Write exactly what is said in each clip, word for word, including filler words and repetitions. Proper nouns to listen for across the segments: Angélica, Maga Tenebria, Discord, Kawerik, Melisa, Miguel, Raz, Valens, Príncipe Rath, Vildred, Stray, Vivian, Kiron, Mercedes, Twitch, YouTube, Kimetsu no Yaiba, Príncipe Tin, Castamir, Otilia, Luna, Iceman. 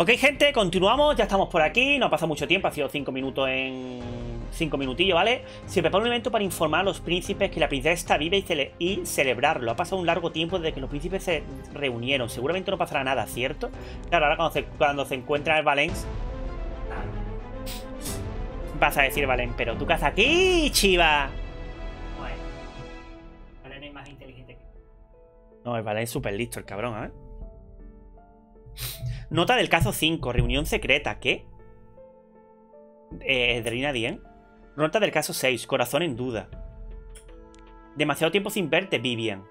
Ok, gente, continuamos, ya estamos por aquí, no ha pasado mucho tiempo, ha sido cinco minutos en... cinco minutillos, ¿vale? Se prepara un evento para informar a los príncipes que la princesa está viva y, cele y celebrarlo. Ha pasado un largo tiempo desde que los príncipes se reunieron, seguramente no pasará nada, ¿cierto? Claro, ahora cuando se, cuando se encuentra el Valens... Vas a decir, Valens, pero tú qué haces aquí, chiva. Bueno, Valens es más inteligente que... No, el Valens es súper listo, el cabrón, ¿eh? Nota del caso cinco, reunión secreta, ¿qué? Eh, Edrina Dien. Nota del caso seis, corazón en duda. Demasiado tiempo sin verte, Vivian.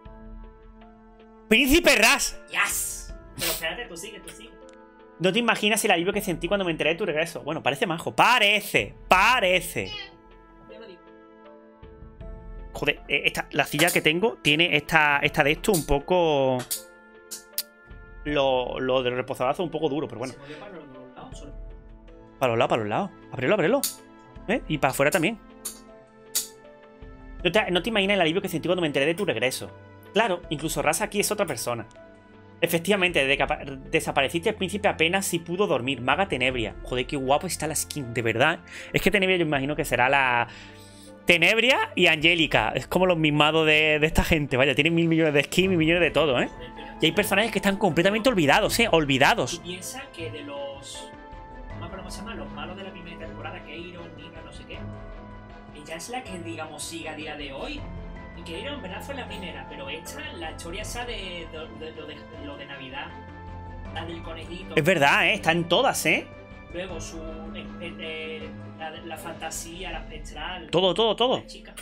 ¡Príncipe Raz! ¡Yes! Pero espérate, tú sigue, tú sigue. No te imaginas el alivio que sentí cuando me enteré de tu regreso. Bueno, parece majo. ¡Parece! ¡Parece! Joder, esta, la silla que tengo tiene esta, esta de esto un poco... Lo, lo del reposadazo un poco duro, pero bueno. Para los lados, para los lados, para los lados. Ábrelo, ábrelo. ¿Eh? Y para afuera también. No te, no te imaginas el alivio que sentí cuando me enteré de tu regreso. Claro, incluso Raz aquí es otra persona. Efectivamente, desde que desapareciste el príncipe apenas si pudo dormir. Maga Tenebria. Joder, qué guapo está la skin, de verdad. Es que Tenebria yo imagino que será la... Tenebria y Angélica. Es como los mismados de, de esta gente. Vaya, tienen mil millones de skins y millones de todo, ¿eh? Y hay personajes que están completamente olvidados, ¿eh? Olvidados. Y piensa que de los... No me acuerdo cómo se llaman, los malos de la primera temporada, que Kiron, Nika, no sé qué. Ella es la que, digamos, sigue a día de hoy. Y que Kiron, en verdad, fue la primera. Pero esta, la historia esa de, de, de, de, de lo de Navidad. La del conejito. Es verdad, ¿eh? Está en todas, ¿eh? Luego su... Eh, eh, eh, la, la fantasía, la espectral... Todo, todo, todo. Chica.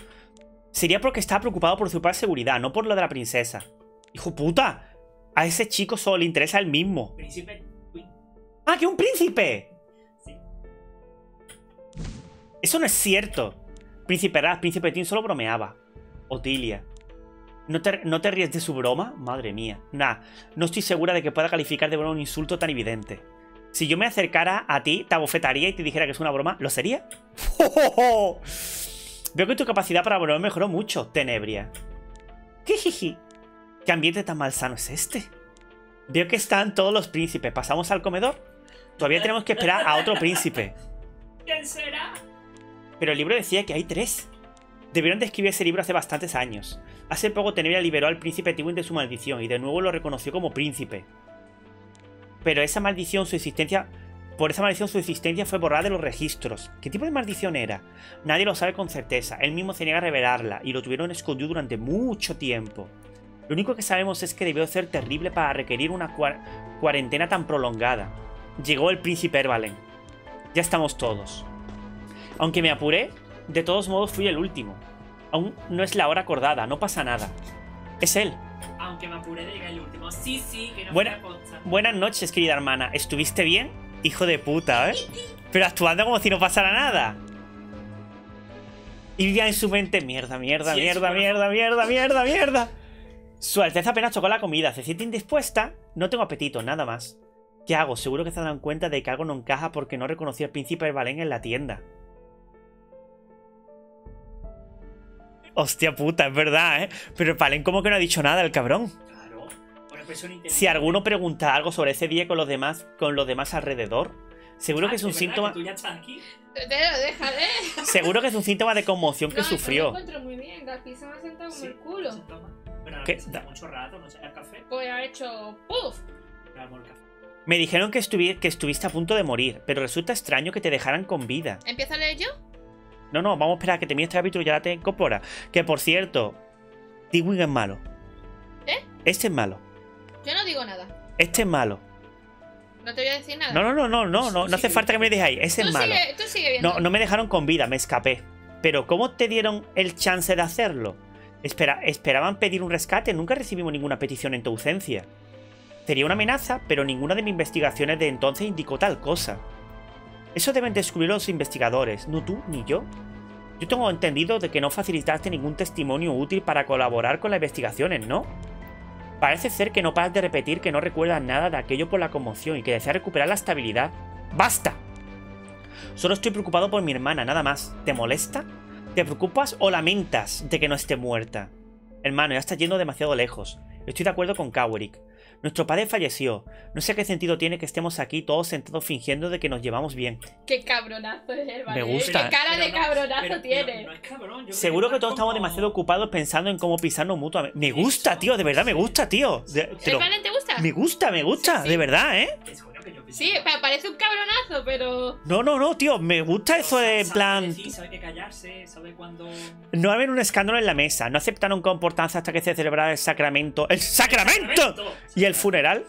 Sería porque estaba preocupado por su propia seguridad, no por lo de la princesa. ¡Hijo puta! A ese chico solo le interesa el mismo. Príncipe Tywin. ¡Ah, que un príncipe! Sí. Eso no es cierto. Príncipe Rath, Príncipe Tin solo bromeaba. Otilia. ¿No te, ¿No te ríes de su broma? Madre mía. Nah, no estoy segura de que pueda calificar de broma un insulto tan evidente. Si yo me acercara a ti, te abofetaría y te dijera que es una broma, ¿lo sería? ¡Oh, oh, oh! Veo que tu capacidad para bromear mejoró mucho, Tenebria. ¡Jijiji! ¿Qué ambiente tan malsano es este? Veo que están todos los príncipes. ¿Pasamos al comedor? Todavía tenemos que esperar a otro príncipe. ¿Quién será? Pero el libro decía que hay tres. Debieron de escribir ese libro hace bastantes años. Hace poco Tenebria liberó al príncipe Tywin de su maldición y de nuevo lo reconoció como príncipe. Pero esa maldición, su existencia... Por esa maldición su existencia fue borrada de los registros. ¿Qué tipo de maldición era? Nadie lo sabe con certeza. Él mismo se niega a revelarla y lo tuvieron escondido durante mucho tiempo. Lo único que sabemos es que debió ser terrible para requerir una cuarentena tan prolongada. Llegó el príncipe Ervalen. Ya estamos todos. Aunque me apuré, de todos modos fui el último. Aún no es la hora acordada, no pasa nada. Es él. Aunque me apuré de llegar el último. Sí, sí, que no me apunta. Buenas noches, querida hermana. ¿Estuviste bien? Hijo de puta, ¿eh? Pero actuando como si no pasara nada. Y ya en su mente, mierda, mierda, sí, mierda, mierda, mierda, mierda, mierda, mierda. Su Alteza apenas chocó la comida. ¿Se siente indispuesta? No tengo apetito, nada más. ¿Qué hago? Seguro que se dan cuenta de que algo no encaja porque no reconocí al príncipe Ervalen en la tienda. Hostia puta, es verdad, ¿eh? Pero Ervalen como que no ha dicho nada, el cabrón. Claro. Si alguno pregunta algo sobre ese día con los demás, con los demás alrededor, seguro ah, que es un síntoma... Que tú ya estás aquí. Pero déjale. Seguro que es un síntoma de conmoción no, que sufrió. No, encuentro muy bien. La pizza me ha sentado como sí, el culo. Pero ¿qué? Mucho rato, no sé, el café. Pues ha hecho puff. Me dijeron que, estuvi que estuviste a punto de morir, pero resulta extraño que te dejaran con vida. ¿Empieza a leer yo? No, no, vamos a esperar a que termine este capítulo y ya la te incorpora. Que por cierto, Tywin es malo. ¿Eh? Este es malo. Yo no digo nada. Este es malo. No te voy a decir nada. No, no, no, no, no, no, no hace falta que me lo digáis. Ese es malo. Sigue, tú sigue viendo. No, no me dejaron con vida, me escapé. Pero ¿cómo te dieron el chance de hacerlo? Espera, esperaban pedir un rescate, nunca recibimos ninguna petición en tu ausencia. Sería una amenaza, pero ninguna de mis investigaciones de entonces indicó tal cosa. Eso deben descubrir los investigadores, no tú ni yo. Yo tengo entendido de que no facilitaste ningún testimonio útil para colaborar con las investigaciones, ¿no? Parece ser que no paras de repetir que no recuerdas nada de aquello por la conmoción y que deseas recuperar la estabilidad. ¡Basta! Solo estoy preocupado por mi hermana, nada más. ¿Te molesta? ¿Te preocupas o lamentas de que no esté muerta? Hermano, ya estás yendo demasiado lejos. Estoy de acuerdo con Kawerik. Nuestro padre falleció. No sé qué sentido tiene que estemos aquí todos sentados fingiendo de que nos llevamos bien. Qué cabronazo es el Valen. Me gusta. Qué cara de cabronazo tiene. Seguro que todos estamos demasiado ocupados pensando en cómo pisarnos mutuamente. Me gusta, tío. De verdad, me gusta, tío. ¿El Valen te gusta? Me gusta, me gusta. De verdad, ¿eh? Sí, parece un cabronazo, pero... No, no, no, tío, me gusta eso de en plan... Sí, sabe que callarse, sabe cuándo... No haber un escándalo en la mesa, no aceptaron comportarse hasta que se celebrara el sacramento... ¡El sacramento! Y el funeral.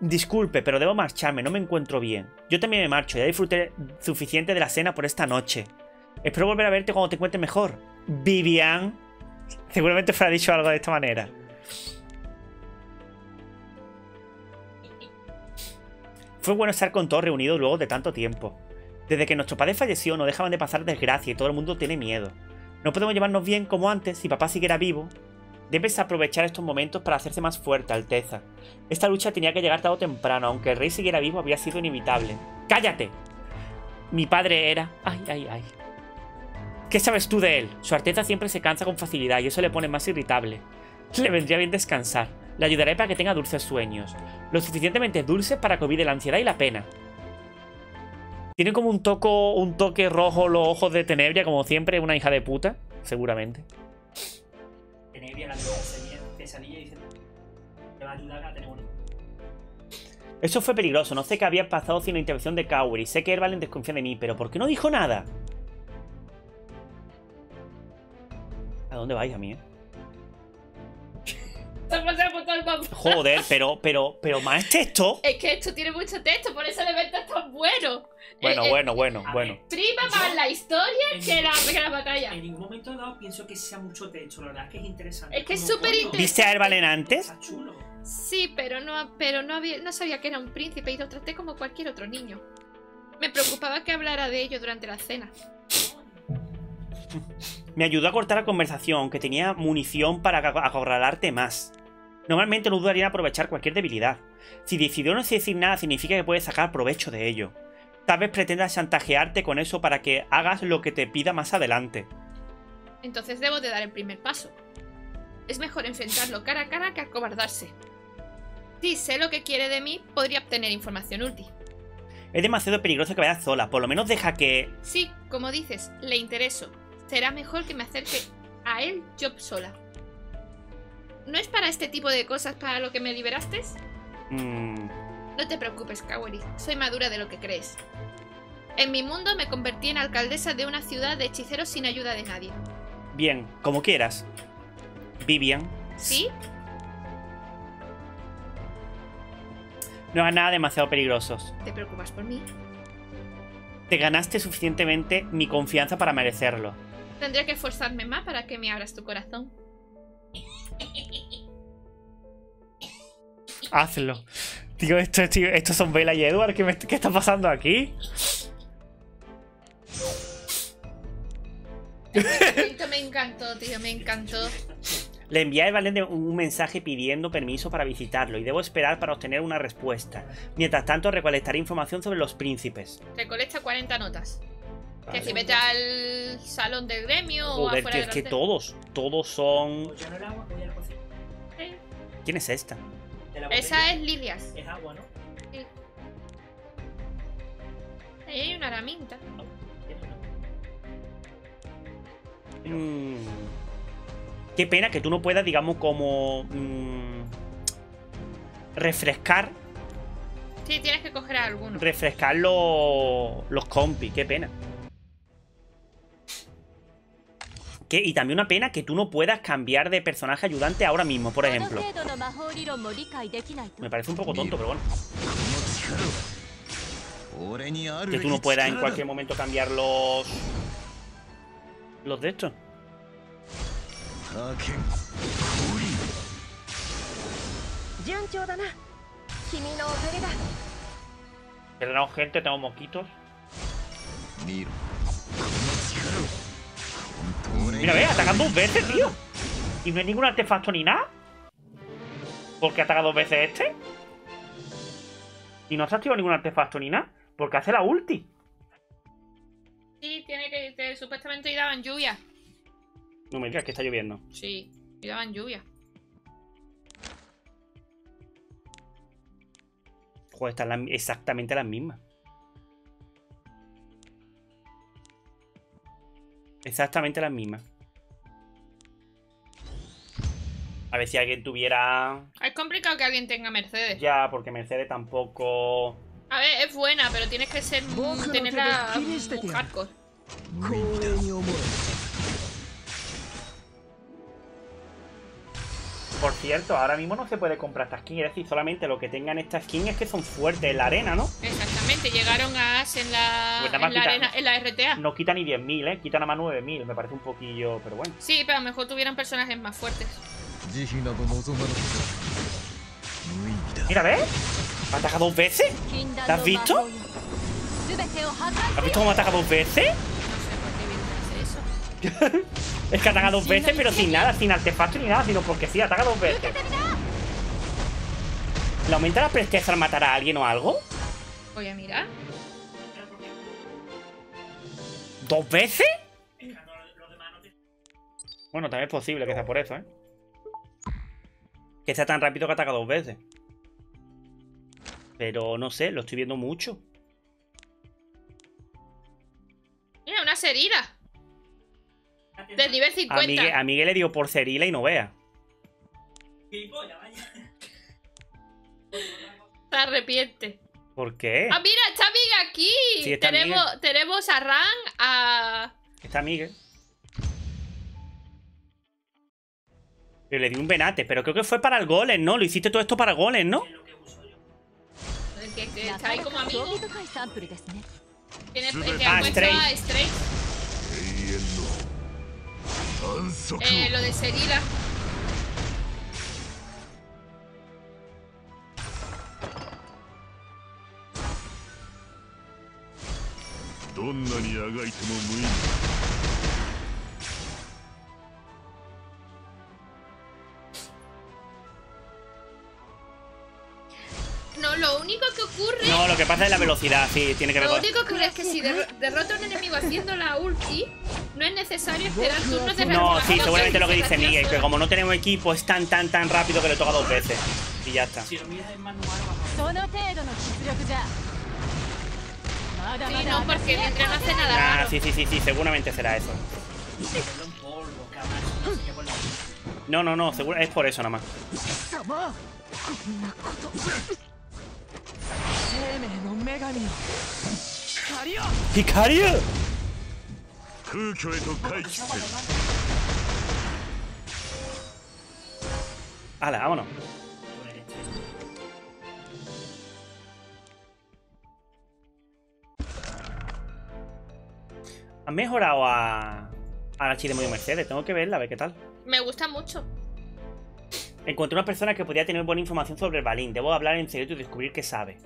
Disculpe, pero debo marcharme, no me encuentro bien. Yo también me marcho, ya disfruté suficiente de la cena por esta noche. Espero volver a verte cuando te encuentres mejor. Vivian. Seguramente fuera dicho algo de esta manera. Fue bueno estar con todos reunidos luego de tanto tiempo. Desde que nuestro padre falleció no dejaban de pasar desgracia y todo el mundo tiene miedo. No podemos llevarnos bien como antes si papá siguiera vivo. Debes aprovechar estos momentos para hacerse más fuerte, Alteza. Esta lucha tenía que llegar tarde o temprano, aunque el rey siguiera vivo había sido inevitable. ¡Cállate! Mi padre era... ¡Ay, ay, ay! ¿Qué sabes tú de él? Su Alteza siempre se cansa con facilidad y eso le pone más irritable. Le vendría bien descansar. Le ayudaré para que tenga dulces sueños. Lo suficientemente dulces para que olvide la ansiedad y la pena. Tiene como un, toco, un toque rojo los ojos de Tenebria, como siempre, una hija de puta, seguramente. Tenebria, la pesadilla y dice: te va a ayudar a tener uno. Eso fue peligroso. No sé qué había pasado sin la intervención de Kawerik. Sé que Ervalen desconfía de mí, pero ¿por qué no dijo nada? ¿A dónde vais, a mí, eh? Joder, pero, pero, pero más texto. Es que esto tiene mucho texto, por eso el evento es tan bueno. Bueno, eh, bueno, bueno, bueno. Prima más la historia que la, que la batalla. En ningún momento dado pienso que sea mucho texto, la verdad es que es interesante. Es que es súper interesante. ¿Viste a Ervalen antes? Está chulo. Sí, pero no, pero no, había, no sabía que era un príncipe y lo traté como cualquier otro niño. Me preocupaba que hablara de ello durante la cena. Me ayudó a cortar la conversación, que tenía munición para acorralarte más. Normalmente no dudaría en aprovechar cualquier debilidad. Si decidió no decir nada, significa que puedes sacar provecho de ello. Tal vez pretendas chantajearte con eso para que hagas lo que te pida más adelante. Entonces debo de dar el primer paso. Es mejor enfrentarlo cara a cara que acobardarse. Si sé lo que quiere de mí, podría obtener información útil. Es demasiado peligroso que vayas sola, por lo menos deja que... Sí, como dices, le intereso. Será mejor que me acerque a él yo sola. ¿No es para este tipo de cosas para lo que me liberaste? Mm. No te preocupes, Kawerik. Soy madura de lo que crees. En mi mundo me convertí en alcaldesa de una ciudad de hechiceros sin ayuda de nadie. Bien, como quieras. Vivian. ¿Sí? No hagas nada demasiado peligrosos. ¿Te preocupas por mí? Te ganaste suficientemente mi confianza para merecerlo. Tendré que esforzarme más para que me abras tu corazón. Hazlo. Tío, esto, tío, estos son Bella y Edward. ¿Qué, me, ¿Qué está pasando aquí? Este me encantó, tío, me encantó. Le envié a Ervalen un mensaje pidiendo permiso para visitarlo y debo esperar para obtener una respuesta. Mientras tanto, recolectaré información sobre los príncipes. Recolecta cuarenta notas. Vale. Que si vete al salón del gremio. Joder, o afuera que, de es que todos, todos son... ¿Quién es esta? Esa es Lilias. Es agua, ¿no? Sí. Ahí hay una herramienta. Mm. Qué pena que tú no puedas, digamos, como... Mm, refrescar. Sí, tienes que coger a alguno. Refrescar los, los compis, qué pena. ¿Qué? Y también una pena que tú no puedas cambiar de personaje ayudante ahora mismo, por ejemplo. Me parece un poco tonto, pero bueno. Que tú no puedas en cualquier momento cambiar los... Los de estos. Perdón, gente, tengo mosquitos. Mira, ve, atacan dos veces, tío. Y no hay ningún artefacto ni nada. ¿Por qué ataca dos veces este? Y no se ha activado ningún artefacto ni nada. Porque hace la ulti. Sí, tiene que... Te, supuestamente daban lluvia. No me digas que está lloviendo. Sí, daban lluvia. Joder, están la, exactamente las mismas. Exactamente las mismas. A ver si alguien tuviera... Es complicado que alguien tenga Mercedes. Ya, porque Mercedes tampoco... A ver, es buena, pero tienes que ser muy... tenerla muy hardcore. Por cierto, ahora mismo no se puede comprar esta skin. Es decir, solamente lo que tengan esta skin es que son fuertes en la arena, ¿no? Exactamente, llegaron a As en la, pues en la, quita, arena, en la R T A. No quitan ni diez mil, ¿eh? Quitan nada más nueve mil, me parece un poquillo, pero bueno. Sí, pero a lo mejor tuvieran personajes más fuertes. Mira, ¿ves? ¿Me ataca dos veces? ¿Te has visto? ¿Has visto cómo ataca dos veces? No sé por qué viene a hacer eso. Es que ataca dos veces, pero sin nada, sin artefacto ni nada, sino porque sí, ataca dos veces. ¿Le aumenta la presteza al matar a alguien o algo? Voy a mirar. ¿Dos veces? Bueno, también es posible que sea por eso, ¿eh? Que sea tan rápido que ataca dos veces. Pero no sé, lo estoy viendo mucho. Mira, una Cerila. De nivel cincuenta. A Miguel, a Miguel le dio por Cerila y no vea. Te arrepientes. ¿Por qué? Ah, mira, está Miguel aquí. Sí, está tenemos, Miguel. tenemos a Ran, a... Está Miguel. Pero le di un venate, pero creo que fue para el golem, ¿no? Lo hiciste todo esto para golem, ¿no? El que, que está ahí como amigo. Tiene que ah, Stray. A Stray. Eh, lo de Cerila. No, lo único que ocurre... No, lo que pasa es la velocidad, sí, tiene que ver. Lo único que ocurre es que si derrota a un enemigo haciendo la ulti, no es necesario esperar turnos de reacción. No, sí, seguramente lo que dice Miguel, que como no tenemos equipo es tan, tan, tan rápido que le toca dos veces. Y ya está. Si lo miras en manual, sí, no, porque mientras no hace nada raro. Ah, sí, sí, sí, sí, seguramente será eso. No, no, no, seguro es por eso nada más. ¡Picario! ¡Hala, vámonos! Han mejorado a... a la chile muy Mercedes. Tengo que verla, a ver qué tal. Me gusta mucho. Encontré una persona que podía tener buena información sobre el Ervalen. Debo hablar en secreto y descubrir qué sabe.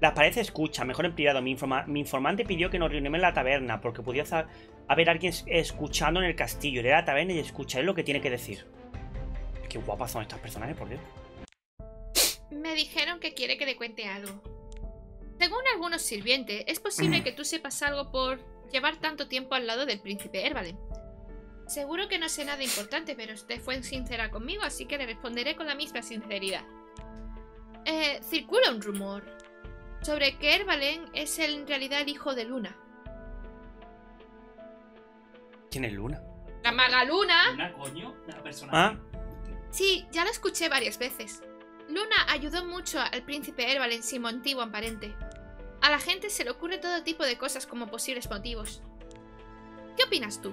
Las paredes escuchan, mejor en privado. Mi, informa mi informante pidió que nos reunimos en la taberna porque podía haber alguien escuchando en el castillo. Iré a la taberna y escucharé lo que tiene que decir. Qué guapas son estas personas, por Dios. Me dijeron que quiere que le cuente algo. Según algunos sirvientes, es posible que tú sepas algo por llevar tanto tiempo al lado del príncipe Ervalen. Seguro que no sé nada importante, pero usted fue sincera conmigo, así que le responderé con la misma sinceridad. Eh, circula un rumor sobre que Ervalen es en realidad el hijo de Luna. ¿Quién es Luna? La maga Luna. ¿Luna, coño? ¿La persona? ¿Ah? Sí, ya la escuché varias veces. Luna ayudó mucho al príncipe Ervalen sin motivo aparente. A la gente se le ocurre todo tipo de cosas como posibles motivos. ¿Qué opinas tú?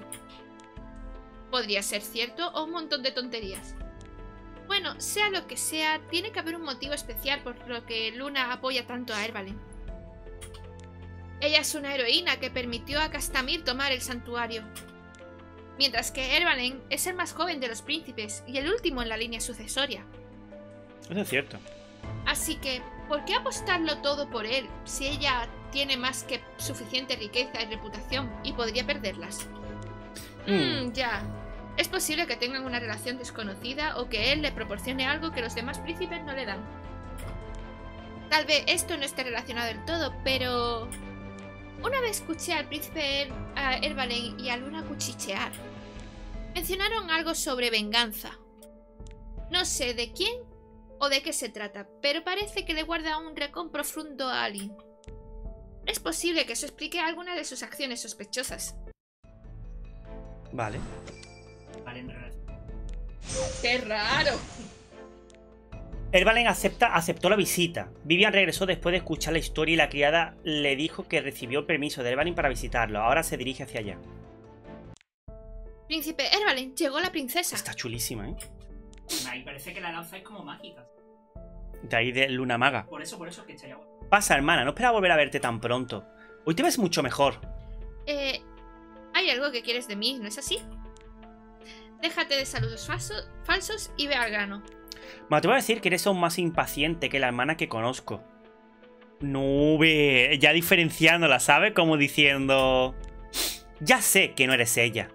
¿Podría ser cierto o un montón de tonterías? Bueno, sea lo que sea, tiene que haber un motivo especial por lo que Luna apoya tanto a Ervalen. Ella es una heroína que permitió a Castamir tomar el santuario. Mientras que Ervalen es el más joven de los príncipes y el último en la línea sucesoria. Eso es cierto. Así que, ¿por qué apostarlo todo por él si ella tiene más que suficiente riqueza y reputación y podría perderlas? Mmm, mm, ya... Es posible que tengan una relación desconocida o que él le proporcione algo que los demás príncipes no le dan. Tal vez esto no esté relacionado del todo, pero... Una vez escuché al príncipe er a Ervalen y a Luna cuchichear. Mencionaron algo sobre venganza. No sé de quién o de qué se trata, pero parece que le guarda un recón profundo a alguien. Es posible que eso explique alguna de sus acciones sospechosas. Vale. Valen raro. ¡Qué raro! Ervalen acepta, aceptó la visita. Vivian regresó después de escuchar la historia y la criada le dijo que recibió el permiso de Ervalen para visitarlo. Ahora se dirige hacia allá. Príncipe Ervalen, llegó la princesa. Está chulísima, ¿eh? Ahí parece que la lanza es como mágica. De ahí de Luna Maga. Por eso, por eso que está allá. Pasa, hermana, no esperaba volver a verte tan pronto. Hoy te ves mucho mejor. Eh, hay algo que quieres de mí, ¿no es así? Déjate de saludos falsos y ve al grano. Me te voy a decir que eres aún más impaciente que la hermana que conozco. Nube, ya diferenciándola, ¿sabes? Como diciendo... Ya sé que no eres ella,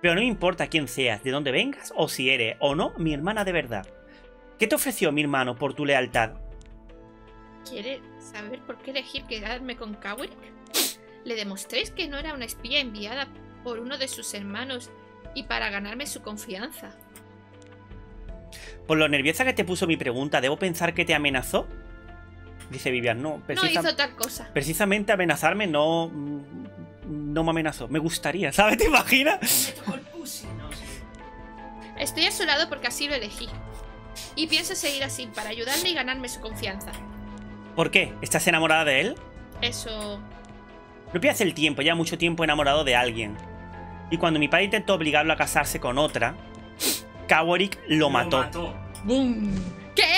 pero no me importa quién seas, de dónde vengas o si eres o no mi hermana de verdad. ¿Qué te ofreció mi hermano por tu lealtad? ¿Quieres saber por qué elegir quedarme con Kawerik? Le demostréis que no era una espía enviada por uno de sus hermanos y para ganarme su confianza. Por lo nerviosa que te puso mi pregunta, ¿debo pensar que te amenazó? Dice Vivian, no. No hizo tal cosa. Precisamente amenazarme no... No me amenazó. Me gustaría, ¿sabes? ¿Te imaginas? Estoy a su lado porque así lo elegí. Y pienso seguir así, para ayudarle y ganarme su confianza. ¿Por qué? ¿Estás enamorada de él? Eso... No pierdas el tiempo, ya mucho tiempo enamorado de alguien. Y cuando mi padre intentó obligarlo a casarse con otra... Kawerik lo, lo mató. mató. ¡Bum! ¿Qué?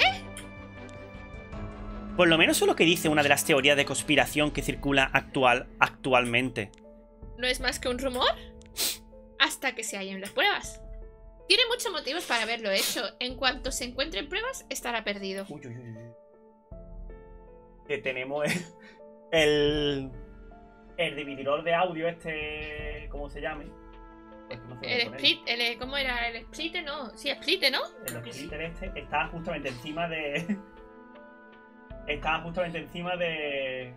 Por lo menos eso es lo que dice una de las teorías de conspiración que circula actual, actualmente. ¿No es más que un rumor? Hasta que se hallen las pruebas. Tiene muchos motivos para haberlo hecho. En cuanto se encuentren pruebas, estará perdido. Uy, uy, uy. Que tenemos el, el... El divididor de audio este... ¿Cómo se llame? No el split, el, ¿cómo era? El split, no. Sí, split, ¿no? El split este estaba justamente encima de... Estaba justamente encima de...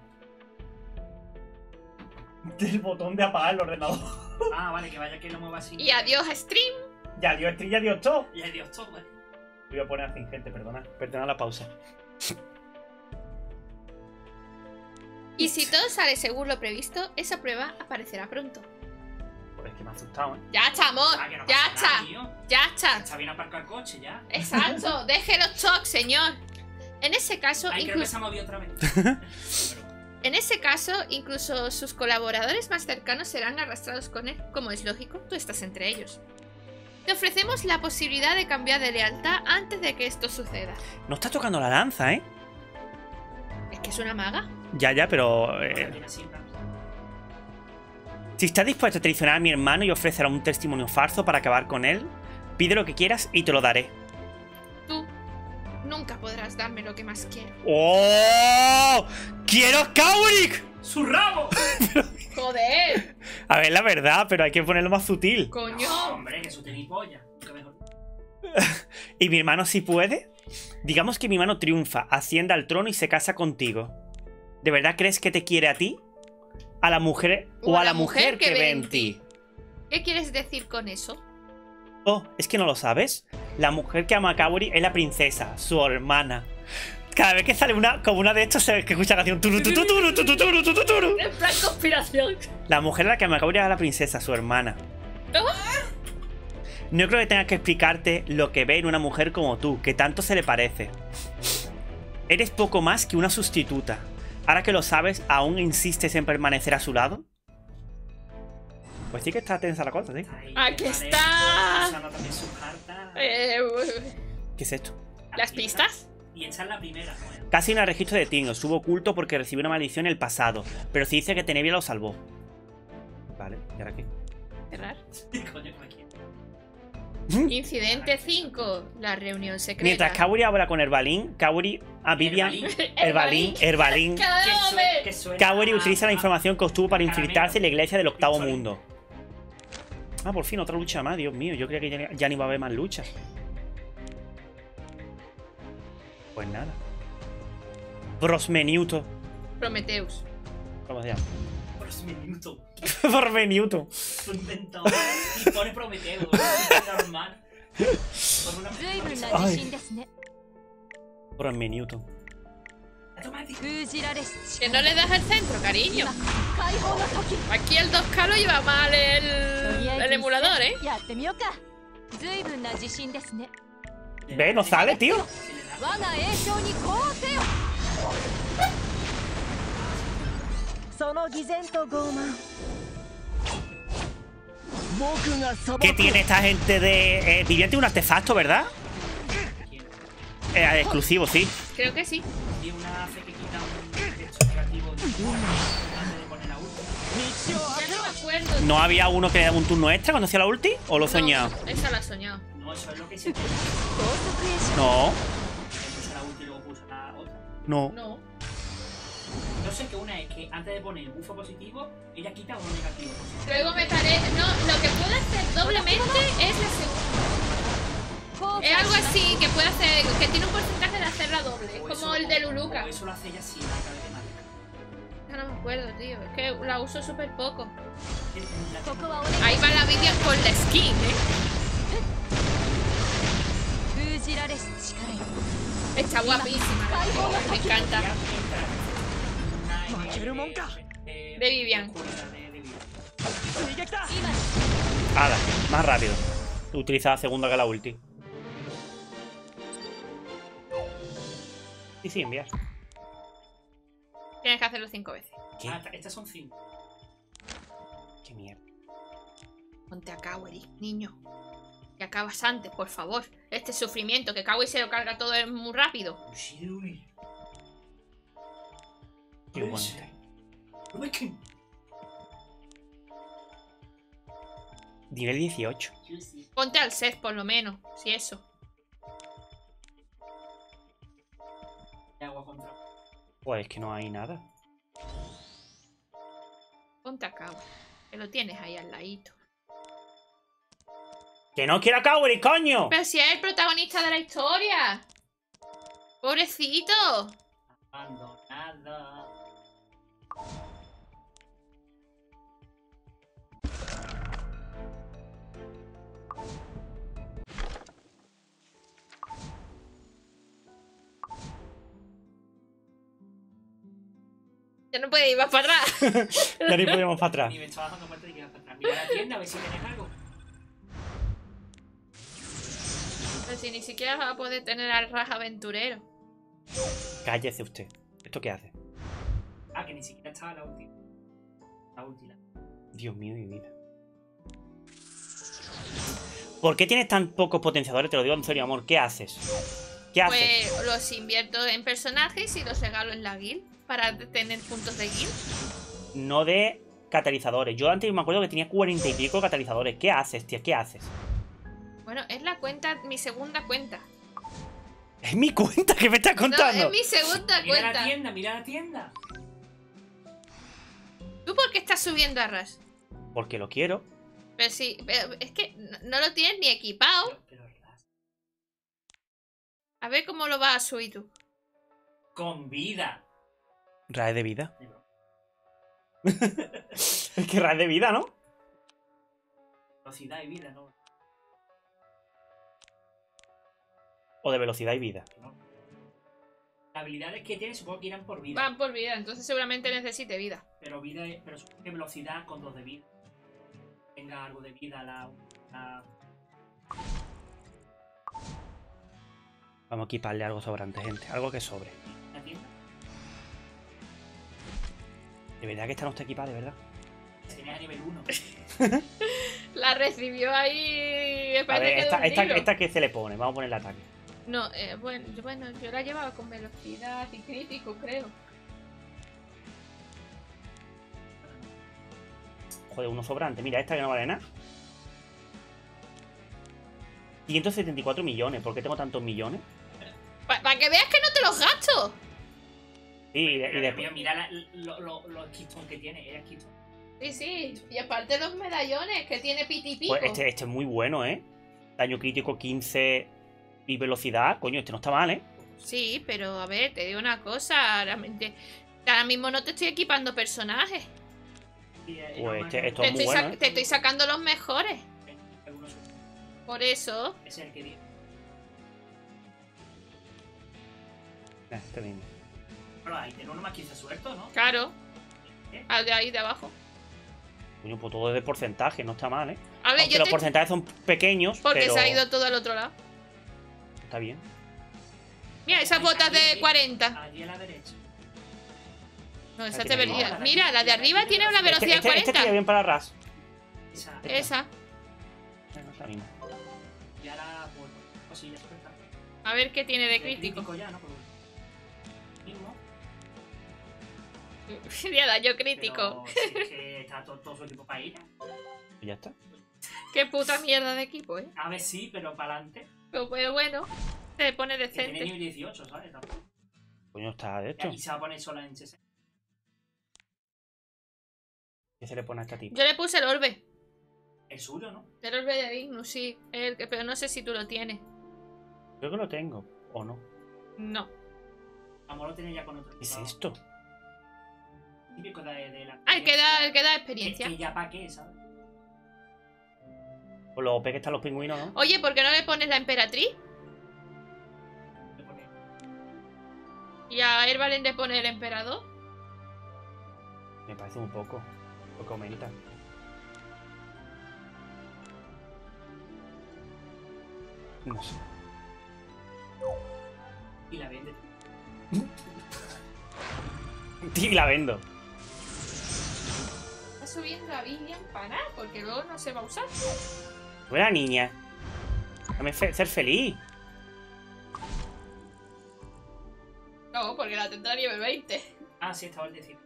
Del botón de apagar el ordenador. Ah, vale, que vaya que lo mueva así. Y adiós stream. Y adiós stream, y adiós todo. Y adiós todo, vale. Voy a poner así, gente, perdona. Perdona la pausa. Y si todo sale según lo previsto, esa prueba aparecerá pronto. Es que me ha asustado, ¿eh? Ya está, amor. Ah, no ya, está. Nada, ya está. Ya está bien aparcado el coche, ya. Exacto. Deje los chocs, señor. En ese caso... Ay, incluso... creo que se ha movido otra vez. En ese caso, incluso sus colaboradores más cercanos serán arrastrados con él. Como es lógico, tú estás entre ellos. Te ofrecemos la posibilidad de cambiar de lealtad antes de que esto suceda. No está tocando la lanza, ¿eh? Es que es una maga. Ya, ya, pero... Eh... Si estás dispuesto a traicionar a mi hermano y ofrecer un testimonio falso para acabar con él, pide lo que quieras y te lo daré. Tú nunca podrás darme lo que más quiero. ¡Oh! ¡Quiero a Kawerik! ¡Su rabo! Pero... ¡Joder! A ver, la verdad, pero hay que ponerlo más sutil. ¡Coño! No, ¡hombre, que su tenipolla! ¿Y mi hermano sí puede? Digamos que mi hermano triunfa, ascienda al trono y se casa contigo. ¿De verdad crees que te quiere a ti? A la mujer o a la mujer que ve en ti. ¿Qué quieres decir con eso? Oh, es que no lo sabes. La mujer que ama a Kawerik es la princesa, su hermana. Cada vez que sale una como una de estas se que escucha la canción turu turu turu turu turu turu turu. En plan conspiración. La mujer a la que ama a Kawerik es la princesa, su hermana. No creo que tengas que explicarte lo que ve en una mujer como tú, que tanto se le parece. Eres poco más que una sustituta. Ahora que lo sabes, ¿aún insistes en permanecer a su lado? Pues sí que está tensa la cosa, ¿sí? Ay, ¡aquí está! Eh, ¿Qué es esto? ¿Las pistas? Y esa es la primera. Casi no hay registro de Tin, estuvo oculto porque recibió una maldición en el pasado, pero se dice que Tenebria lo salvó. Vale, ¿y ahora qué? ¿Cerrar? Incidente cinco. La reunión secreta. Mientras Kawerik habla con Ervalen, Kawerik a Vivian. Ervalen, Ervalen. Kawerik utiliza la información que obtuvo para infiltrarse en la iglesia del octavo mundo. Ah, por fin, otra lucha más, Dios mío. Yo creía que ya, ya ni iba a haber más luchas. Pues nada. Brosmeniuto. Prometheus. ¿Cómo se llama? Brosmeniuto. Por Newton. Y pone Prometeo, ¿no? Ay. Por un minuto. Que no le das el centro, cariño. Aquí el dos K lo lleva mal el, el emulador, ¿eh? Ve, no sale, tío. ¿Qué tiene esta gente de...? Eh, Vivian tiene un artefacto, ¿verdad? Eh, exclusivo, sí. Creo que sí. ¿No había uno que le daba un turno extra cuando hacía la ulti? ¿O lo he soñado? No, esa la he soñado. No, eso es lo que se... No. No. No. Yo sé que una es que antes de poner el bufo positivo, ella quita uno negativo. Luego me paré. No, lo que puedo hacer doblemente es la segunda. Es algo así que puede hacer. Que tiene un porcentaje de hacerla doble. Como eso, el de Luluca. Eso lo hace ella así, la cabeza mágica. No me acuerdo, tío. Es que la uso súper poco. Ahí va la Vivian con la skin, eh. Está guapísima. Me encanta. De Vivian. Ahora, más rápido. Utiliza la segunda que la ulti. Y sí, envías. Tienes que hacerlo cinco veces. ¿Qué? Ah, estas son cinco. Qué mierda. Ponte a Kawerik, niño. Que acabas antes, por favor. Este sufrimiento, que Kawerik se lo carga todo muy rápido. Nivel dieciocho. Ponte al set por lo menos, si eso. Pues es que no hay nada. Ponte a Kawerik, que lo tienes ahí al ladito. ¡Que no quiero a Kawerik, coño! Pero si es el protagonista de la historia. Pobrecito. Abandonado. Ya no puede ir más para atrás. Ya ni podíamos para atrás. Ni me estaba dando cuenta de que iba para atrás. Mira la tienda a ver si tenés algo. Pero si ni siquiera va a poder tener al Raz aventurero. Cállese usted. ¿Esto qué hace? Ah, que ni siquiera estaba la última. La última. Dios mío, mi vida. ¿Por qué tienes tan pocos potenciadores? Te lo digo en serio, amor. ¿Qué haces? ¿Qué haces? Pues los invierto en personajes y los regalo en la guild. Para tener puntos de guild. No de catalizadores. Yo antes me acuerdo que tenía cuarenta y pico catalizadores. ¿Qué haces, tía? ¿Qué haces? Bueno, es la cuenta, mi segunda cuenta. ¿Es mi cuenta? ¿Qué me estás contando? No, es mi segunda mira cuenta. Mira la tienda, mira la tienda. ¿Tú por qué estás subiendo a Raz? Porque lo quiero. Pero sí, pero es que no lo tienes ni equipado. Pero, pero, a ver cómo lo vas a subir tú. Con vida. Rae de vida. Es que rae de vida, ¿no? Velocidad y vida, ¿no? O de velocidad y vida. No. Las habilidades que tiene supongo que irán por vida. Van por vida, entonces seguramente necesite vida. Pero vida, pero supongo que velocidad con dos de vida. Tenga algo de vida la... la... Vamos a equiparle algo sobrante, gente. Algo que sobre. ¿La tienda? De verdad que esta no está equipada, de verdad. Tenía nivel uno. La recibió ahí. A ver, esta, que esta, esta que se le pone, vamos a poner el ataque. No, eh, bueno, yo, bueno, yo la llevaba con velocidad y crítico, creo. Joder, uno sobrante. Mira, esta que no vale nada. ciento setenta y cuatro millones, ¿por qué tengo tantos millones? Para pa que veas que no te los gasto. Y, de, y después... Mira la, lo, lo, los quitón que tiene, era quitón. Sí, sí, y aparte los medallones que tiene pitipico. Pues este, este es muy bueno, ¿eh? Daño crítico quince y velocidad, coño, este no está mal, ¿eh? Sí, pero a ver, te digo una cosa, realmente, ahora mismo no te estoy equipando personajes. Pues este, esto es muy bueno, ¿eh? Te estoy sacando los mejores. Por eso. Es el que viene. Ah, está bien. Bueno, ahí tenemos más quince sueltos, ¿no? Claro. ¿Eh? Al de ahí de abajo. Coño, pues todo es de porcentaje, no está mal, ¿eh? A ver, yo los te... porcentajes son pequeños. Porque pero... se ha ido todo al otro lado. Está bien. Mira, esas botas de cuarenta. Allí a la derecha. No, esa te vería. Mira, la de arriba tiene una velocidad de cuarenta. Este estaría bien para Raz. Esa. Esa. A ver qué tiene de crítico. Ya daño crítico. Está todo su equipo para ir. Ya está. Qué puta mierda de equipo, eh. A ver, sí, pero para adelante. Pero bueno, se pone decente. Tiene nivel dieciocho, ¿sabes? Coño, está de hecho. Y se va a poner sola en sesenta. ¿Qué se le pone a esta tipa? Yo le puse el orbe. ¿El suyo, no? El orbe de Dignus, sí. El que, pero no sé si tú lo tienes. Creo que lo tengo, ¿o no? No. Amor, lo tenía ya con otro. ¿Qué es esto? Típico de, de la. Ah, el que da, el que da experiencia. Es que ya para qué, ¿sabes? Por lo O P que están los pingüinos, ¿no? Oye, ¿por qué no le pones la emperatriz? ¿Por qué? ¿Y a Ervalen le pone el emperador? Me parece un poco. Lo comentan. No sé. Y la vende. Y la vendo. Está subiendo a Vivian para nada, porque luego no se va a usar. Buena niña. Dame fe ser feliz. No, porque la tendrá nivel veinte. Ah, sí, está maldecido.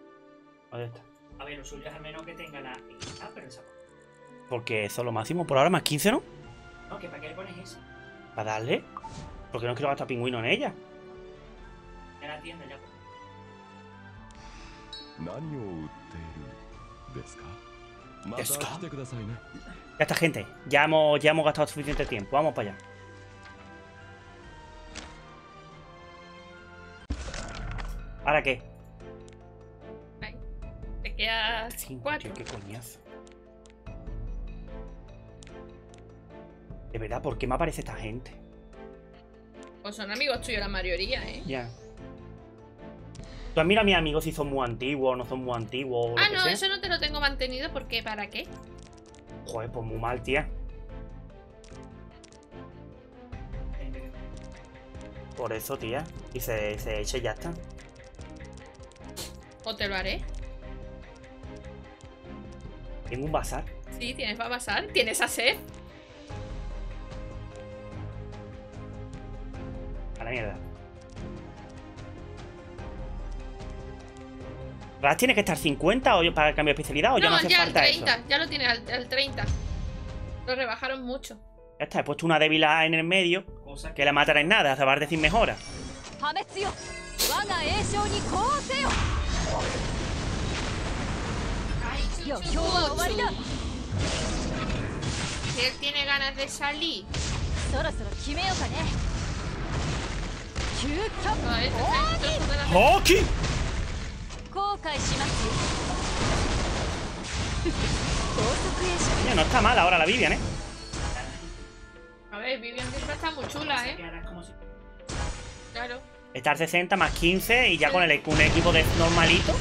¿Dónde está? A ver, lo suyo es al menos que tenga la... Ah, pero esa... Porque eso es lo máximo por ahora, más quince, ¿no? No, que para qué le pones eso. ¿Para darle? Porque no quiero gastar pingüino en ella. Ya la tienda, ya. ¿Desca? Ya está, gente. Ya hemos, ya hemos gastado suficiente tiempo. Vamos para allá. ¿Ahora qué? Ya cuatro. Qué coñazo. De verdad, ¿por qué me aparece esta gente? Pues son amigos tuyos la mayoría, ¿eh? Ya. Tú mira a mis amigos si son muy antiguos o no son muy antiguos. Ah, no, sea. Eso no te lo tengo mantenido porque ¿para qué? Joder, pues muy mal, tía. Por eso, tía. Y se, se eche y ya está. O te lo haré. ¿Tengo un bazar? Sí, tienes para bazar. ¿Tienes a sed? A la mierda. ¿Raz tiene que estar cincuenta o yo para el cambio de especialidad o no, ya no hace ya falta treinta, eso? Ya lo tienes al, al treinta. Lo rebajaron mucho. Ya está, he puesto una débil A en el medio. Cosa que la matará en nada, a saber decir mejora. Si él tiene ganas de salir. ¡Hoki! No está mal ahora la Vivian, ¿eh? A ver, Vivian siempre está muy chula, ¿eh? Claro. Estar sesenta más quince y ya con el, un equipo de normalito.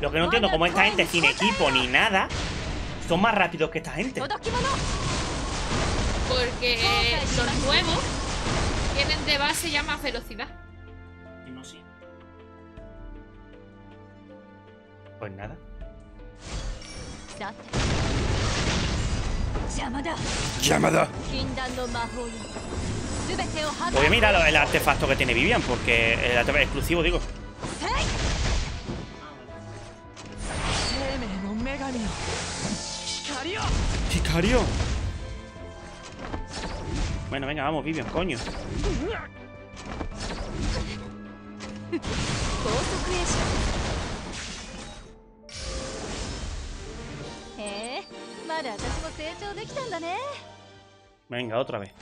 Lo que no entiendo, como esta gente sin equipo ni nada, son más rápidos que esta gente. Porque los nuevos tienen de base ya más velocidad. No, sí. Pues nada. Llamada. Llamada. Oye, mira el artefacto que tiene Vivian, porque el artefacto exclusivo, digo. Picario. Bueno, venga, vamos, Vivian, coño. Venga, otra vez.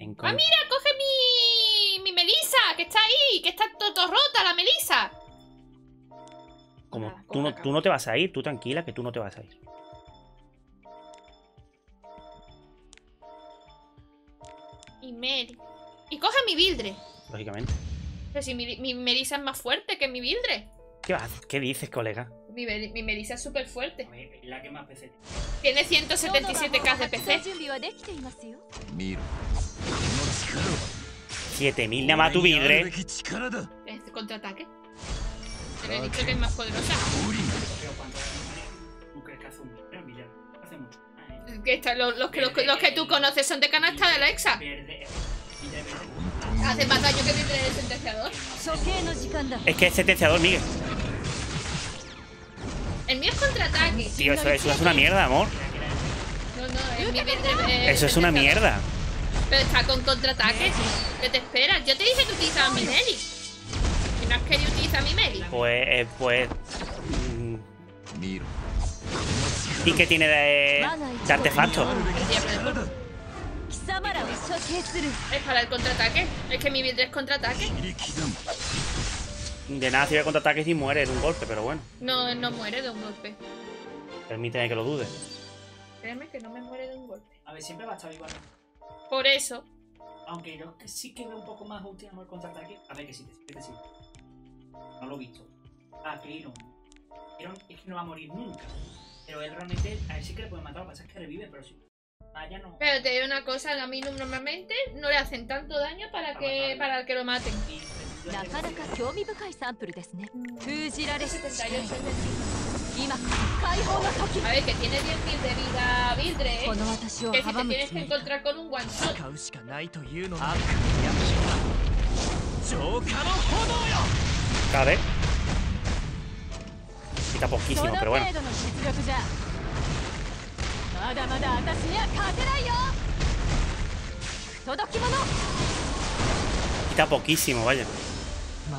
Encontro. ¡Ah, mira! ¡Coge mi, mi Melisa! ¡Que está ahí! ¡Que está totorrota la Melisa! Como ah, tú, no, tú no te vas a ir, tú tranquila que tú no te vas a ir. y Mel. Y coge mi Vildred. Lógicamente. Pero si mi, mi Melisa es más fuerte que mi Vildred. ¿Qué, ¿Qué dices, colega? Mi, mi Melisa es súper fuerte. La que más P C. Tiene ciento setenta y siete K de P C. siete mil nada más tu Vildred. Es contraataque. Te he dicho que es más poderosa. Que esta, los, los, que, los, los que tú conoces son de canasta de la exa. Hace más daño que Vildred el sentenciador. Es que es sentenciador, Miguel. El mío es contraataque. Tío, eso, eso es una mierda, amor. No, no, es mi Vildred. Eso es una mierda. Pero está con contraataque. ¿Qué te esperas? Yo te dije que utilizabas mi Meli. ¿Que no has querido utilizar mi Meli? Pues, eh, pues... Mmm. ¿Y qué tiene de, de artefacto? Es para el contraataque. Es que mi Vildred es contraataque. De nada sirve el contraataque si muere de un golpe, pero bueno. No, no muere de un golpe. Permíteme que lo dude. Créeme que no me muere de un golpe. A ver, siempre va a estar igual. Por eso. Aunque yo que sí que veo un poco más útil el contraataque. A ver, que sí, que te sirve. No lo he visto. Ah, Kiron. Kiron es que no va a morir nunca. Pero él realmente, a él sí que le puede matar, lo que pasa es que revive, pero si vaya no... Pero te digo una cosa, a mí normalmente no le hacen tanto daño para, para que matar, para el que lo maten. A ver, que tiene diez mil de vida Vildred, ¿eh? Que si te tienes que encontrar con un one shot. A ver... Está poquísimo, pero bueno. Está poquísimo, vaya. No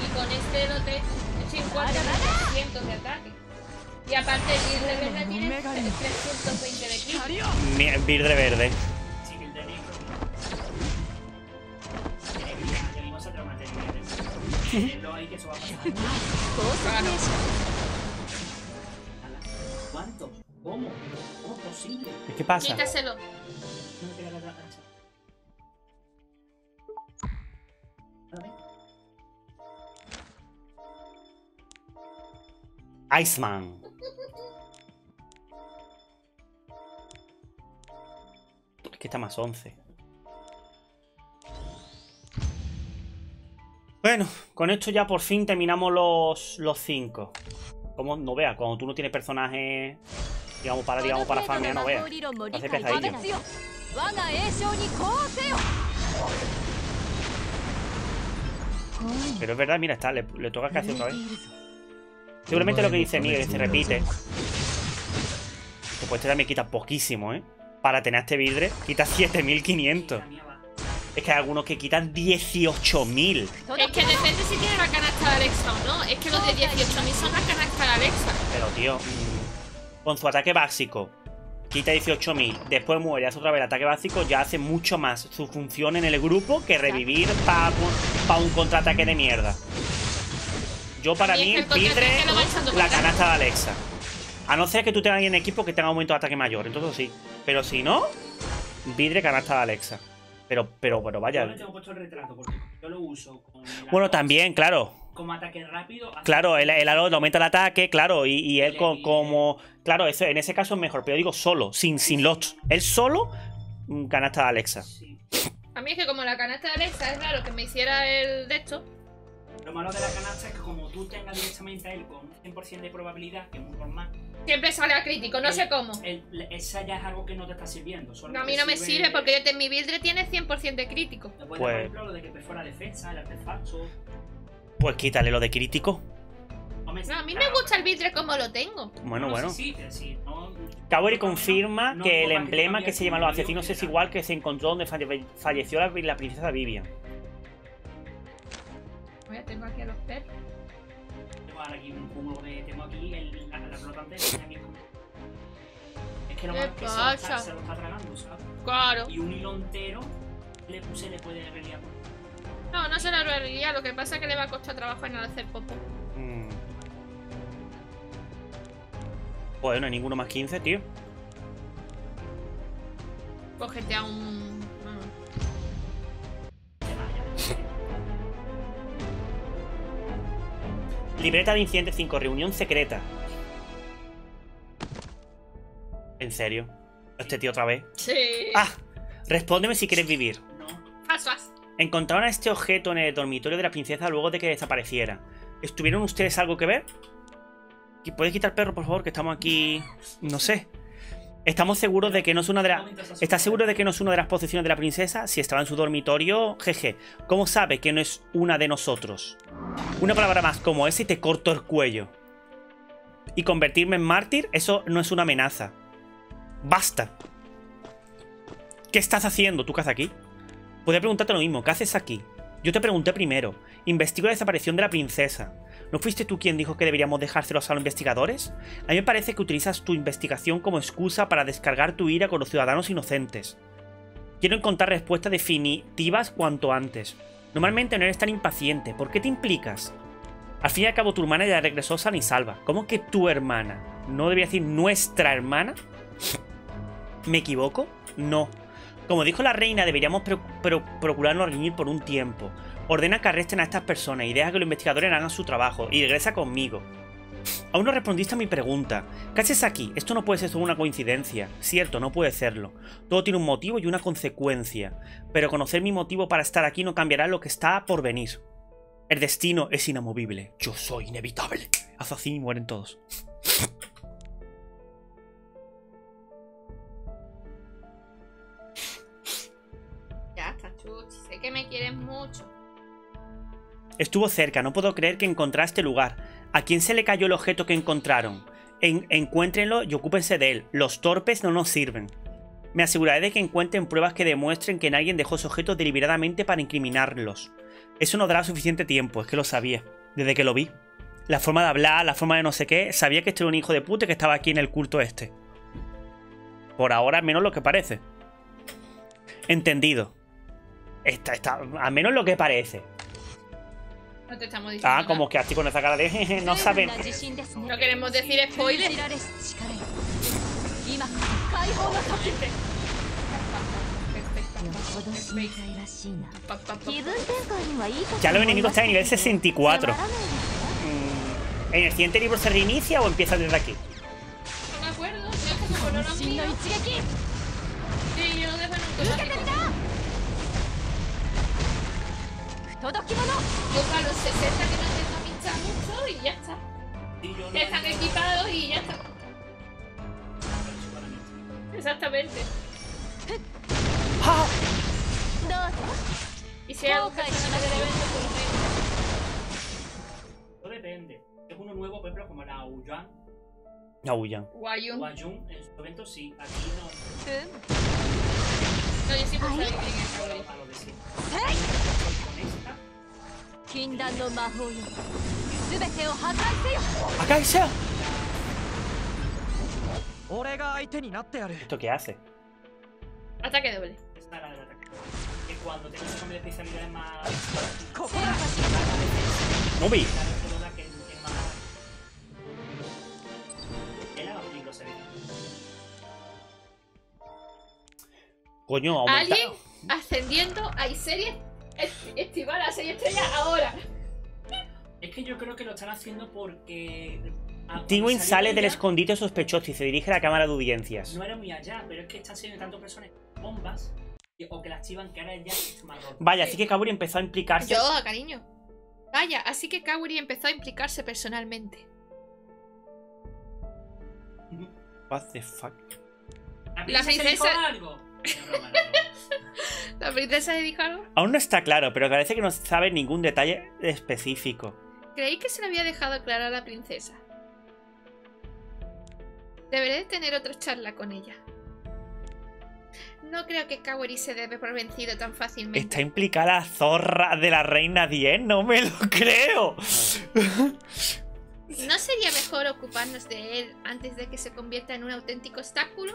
y con este dote cincuenta por ciento de ataque. Y aparte Vildred verde tiene trescientos veinte de equipo. Mi Vildred verde. ¿Cuánto? ¿Cómo? ¿Cómo es posible? ¿Qué pasa? Quítaselo. Iceman. Es que está más once. Bueno, con esto ya por fin terminamos los los cinco. Como no veas, cuando tú no tienes personajes, digamos, para, digamos, para farmear, no veas. Hace pesadillo. Pero es verdad, mira, está, le, le toca casi otra vez. Seguramente lo que dice Miguel se repite. Después este también quita poquísimo, ¿eh? Para tener este Vildred, quita siete mil quinientos. Es que hay algunos que quitan dieciocho mil. Es que depende si tiene la canasta de Alexa o no. Es que los de dieciocho mil son la canasta de Alexa. Pero tío, mmm, con su ataque básico quita dieciocho mil, después muere y hace otra vez el ataque básico, ya hace mucho más su función en el grupo que revivir para pa un contraataque de mierda. Yo para mí Vildred la canasta de Alexa. A no ser que tú tengas alguien en equipo que tenga aumento de ataque mayor, entonces sí. Pero si no, Vildred canasta de Alexa. Pero, pero, pero vaya. Yo no tengo puesto el retrato porque yo lo uso con el bueno, también, claro. Como ataque rápido. Claro, el, el aro aumenta el ataque, claro. Y, y él y con, y como. El... Claro, eso, en ese caso es mejor, pero yo digo solo, sin, sí, sin sí. Lots. Él solo, canasta de Alexa. Sí. A mí es que como la canasta de Alexa es raro que me hiciera el de esto. Lo malo de la canasta es que como tú tengas directamente a él con cien por ciento de probabilidad, que es muy normal. Siempre sale a crítico, no el, sé cómo. El, esa ya es algo que no te está sirviendo. Solo no, a mí no me sirve, sirve porque te, mi Vildred tiene cien por ciento de crítico. Pues, por ejemplo, lo de que perfora defensa, el artefacto. Pues quítale lo de crítico. No, me no a mí claro. me gusta el Vildred como lo tengo. Bueno, no, bueno. Sí, sí, sí, no, Kawerik confirma no, no, que el emblema que, que se llaman los asesinos es igual que se encontró donde falleció la, la princesa Vivian. Oye, tengo aquí a los pets. Tengo ahora aquí un cúmulo de... Tengo aquí el, la, la flotante de mi amigo. Es que lo más que se lo, está, se lo está tragando, ¿sabes? Claro. Y un hilo entero le puse después de reliar. No, no se la reliar, lo que pasa es que le va a costar trabajo en hacer popo. Mm. Joder, no hay ninguno más quince, tío. Cógete a un... Bueno. Libreta de incidente cinco, reunión secreta. ¿En serio? ¿Este tío otra vez? Sí. ¡Ah! Respóndeme si quieres vivir. No. Encontraron a este objeto en el dormitorio de la princesa luego de que desapareciera. ¿Estuvieron ustedes algo que ver? ¿Puedes quitar perro, por favor? Que estamos aquí... No sé. Estamos seguros de que no es una de las... ¿Estás seguro de que no es una de las posesiones de la princesa? Si estaba en su dormitorio... Jeje. ¿Cómo sabe que no es una de nosotros? Una palabra más como esa y te corto el cuello. ¿Y convertirme en mártir? Eso no es una amenaza. ¡Basta! ¿Qué estás haciendo? ¿Tú qué haces aquí? Podría preguntarte lo mismo. ¿Qué haces aquí? Yo te pregunté primero. Investigo la desaparición de la princesa. ¿No fuiste tú quien dijo que deberíamos dejárselos a los investigadores? A mí me parece que utilizas tu investigación como excusa para descargar tu ira con los ciudadanos inocentes. Quiero encontrar respuestas definitivas cuanto antes. Normalmente no eres tan impaciente. ¿Por qué te implicas? Al fin y al cabo, tu hermana ya regresó sana y salva. ¿Cómo que tu hermana? ¿No debería decir nuestra hermana? ¿Me equivoco? No. Como dijo la reina, deberíamos pro pro procurarnos reunir por un tiempo. Ordena que arresten a estas personas y deja que los investigadores hagan su trabajo. Y regresa conmigo. Aún no respondiste a mi pregunta. ¿Qué haces aquí? Esto no puede ser solo una coincidencia. Cierto, no puede serlo. Todo tiene un motivo y una consecuencia. Pero conocer mi motivo para estar aquí no cambiará lo que está por venir. El destino es inamovible. Yo soy inevitable. Haz así y mueren todos. Ya está, Chuch. Sé que me quieres mucho. Estuvo cerca, no puedo creer que encontraste este lugar. ¿A quién se le cayó el objeto que encontraron? En encuéntrenlo y ocúpense de él. Los torpes no nos sirven. Me aseguraré de que encuentren pruebas que demuestren que nadie dejó esos objetos deliberadamente para incriminarlos. Eso no dará suficiente tiempo, es que lo sabía. Desde que lo vi. La forma de hablar, la forma de no sé qué. Sabía que este era un hijo de puta y que estaba aquí en el culto este. Por ahora, al menos lo que parece. Entendido. Está, está, al menos lo que parece. No te estamos diciendo. Ah, nada. Como que así con esa cara de jeje, no saben. No queremos decir spoiler. Ya los enemigos están en nivel sesenta y cuatro. ¿En el siguiente libro se reinicia o empieza desde aquí? No me acuerdo, creo que me coló. Sí, yo lo dejo en un coche. Todos kimonos. Yo para los sesenta que no tengo pincha mucho y ya está. Sí, yo ya no están tengo... equipados y ya está. Exactamente. ¡Ah! Y si hay algo que se gana del evento, pues no depende. Es uno nuevo, por ejemplo, como la Aoyuan. Aoyuan. Guayun. Guayun, en su evento sí. Aquí no. ¿Eh? No, yo sí puedo saber bien el a lo de sí. ¿Esto qué hace? Ataque doble. No vi. Coño, aumenta. ¿Alguien ascendiendo? ¿Hay series? Estivar a seis estrellas ahora. Es que yo creo que lo están haciendo porque... Tywin sale del escondite sospechoso y se dirige a la cámara de audiencias. No era muy allá, pero es que están siendo tantas personas bombas o que las activan que ahora ya es más roto. Vaya, sí. Así que Kawerik empezó a implicarse... Yo, cariño. Vaya, así que Kawerik empezó a implicarse personalmente. What the fuck? La princesa... ¿La princesa le dijo algo? Aún no está claro, pero parece que no sabe ningún detalle específico. Creí que se le había dejado clara a la princesa. Deberé tener otra charla con ella. No creo que Kawerik se dé por vencido tan fácilmente. Está implicada la zorra de la reina diez, no me lo creo. ¿No sería mejor ocuparnos de él antes de que se convierta en un auténtico obstáculo?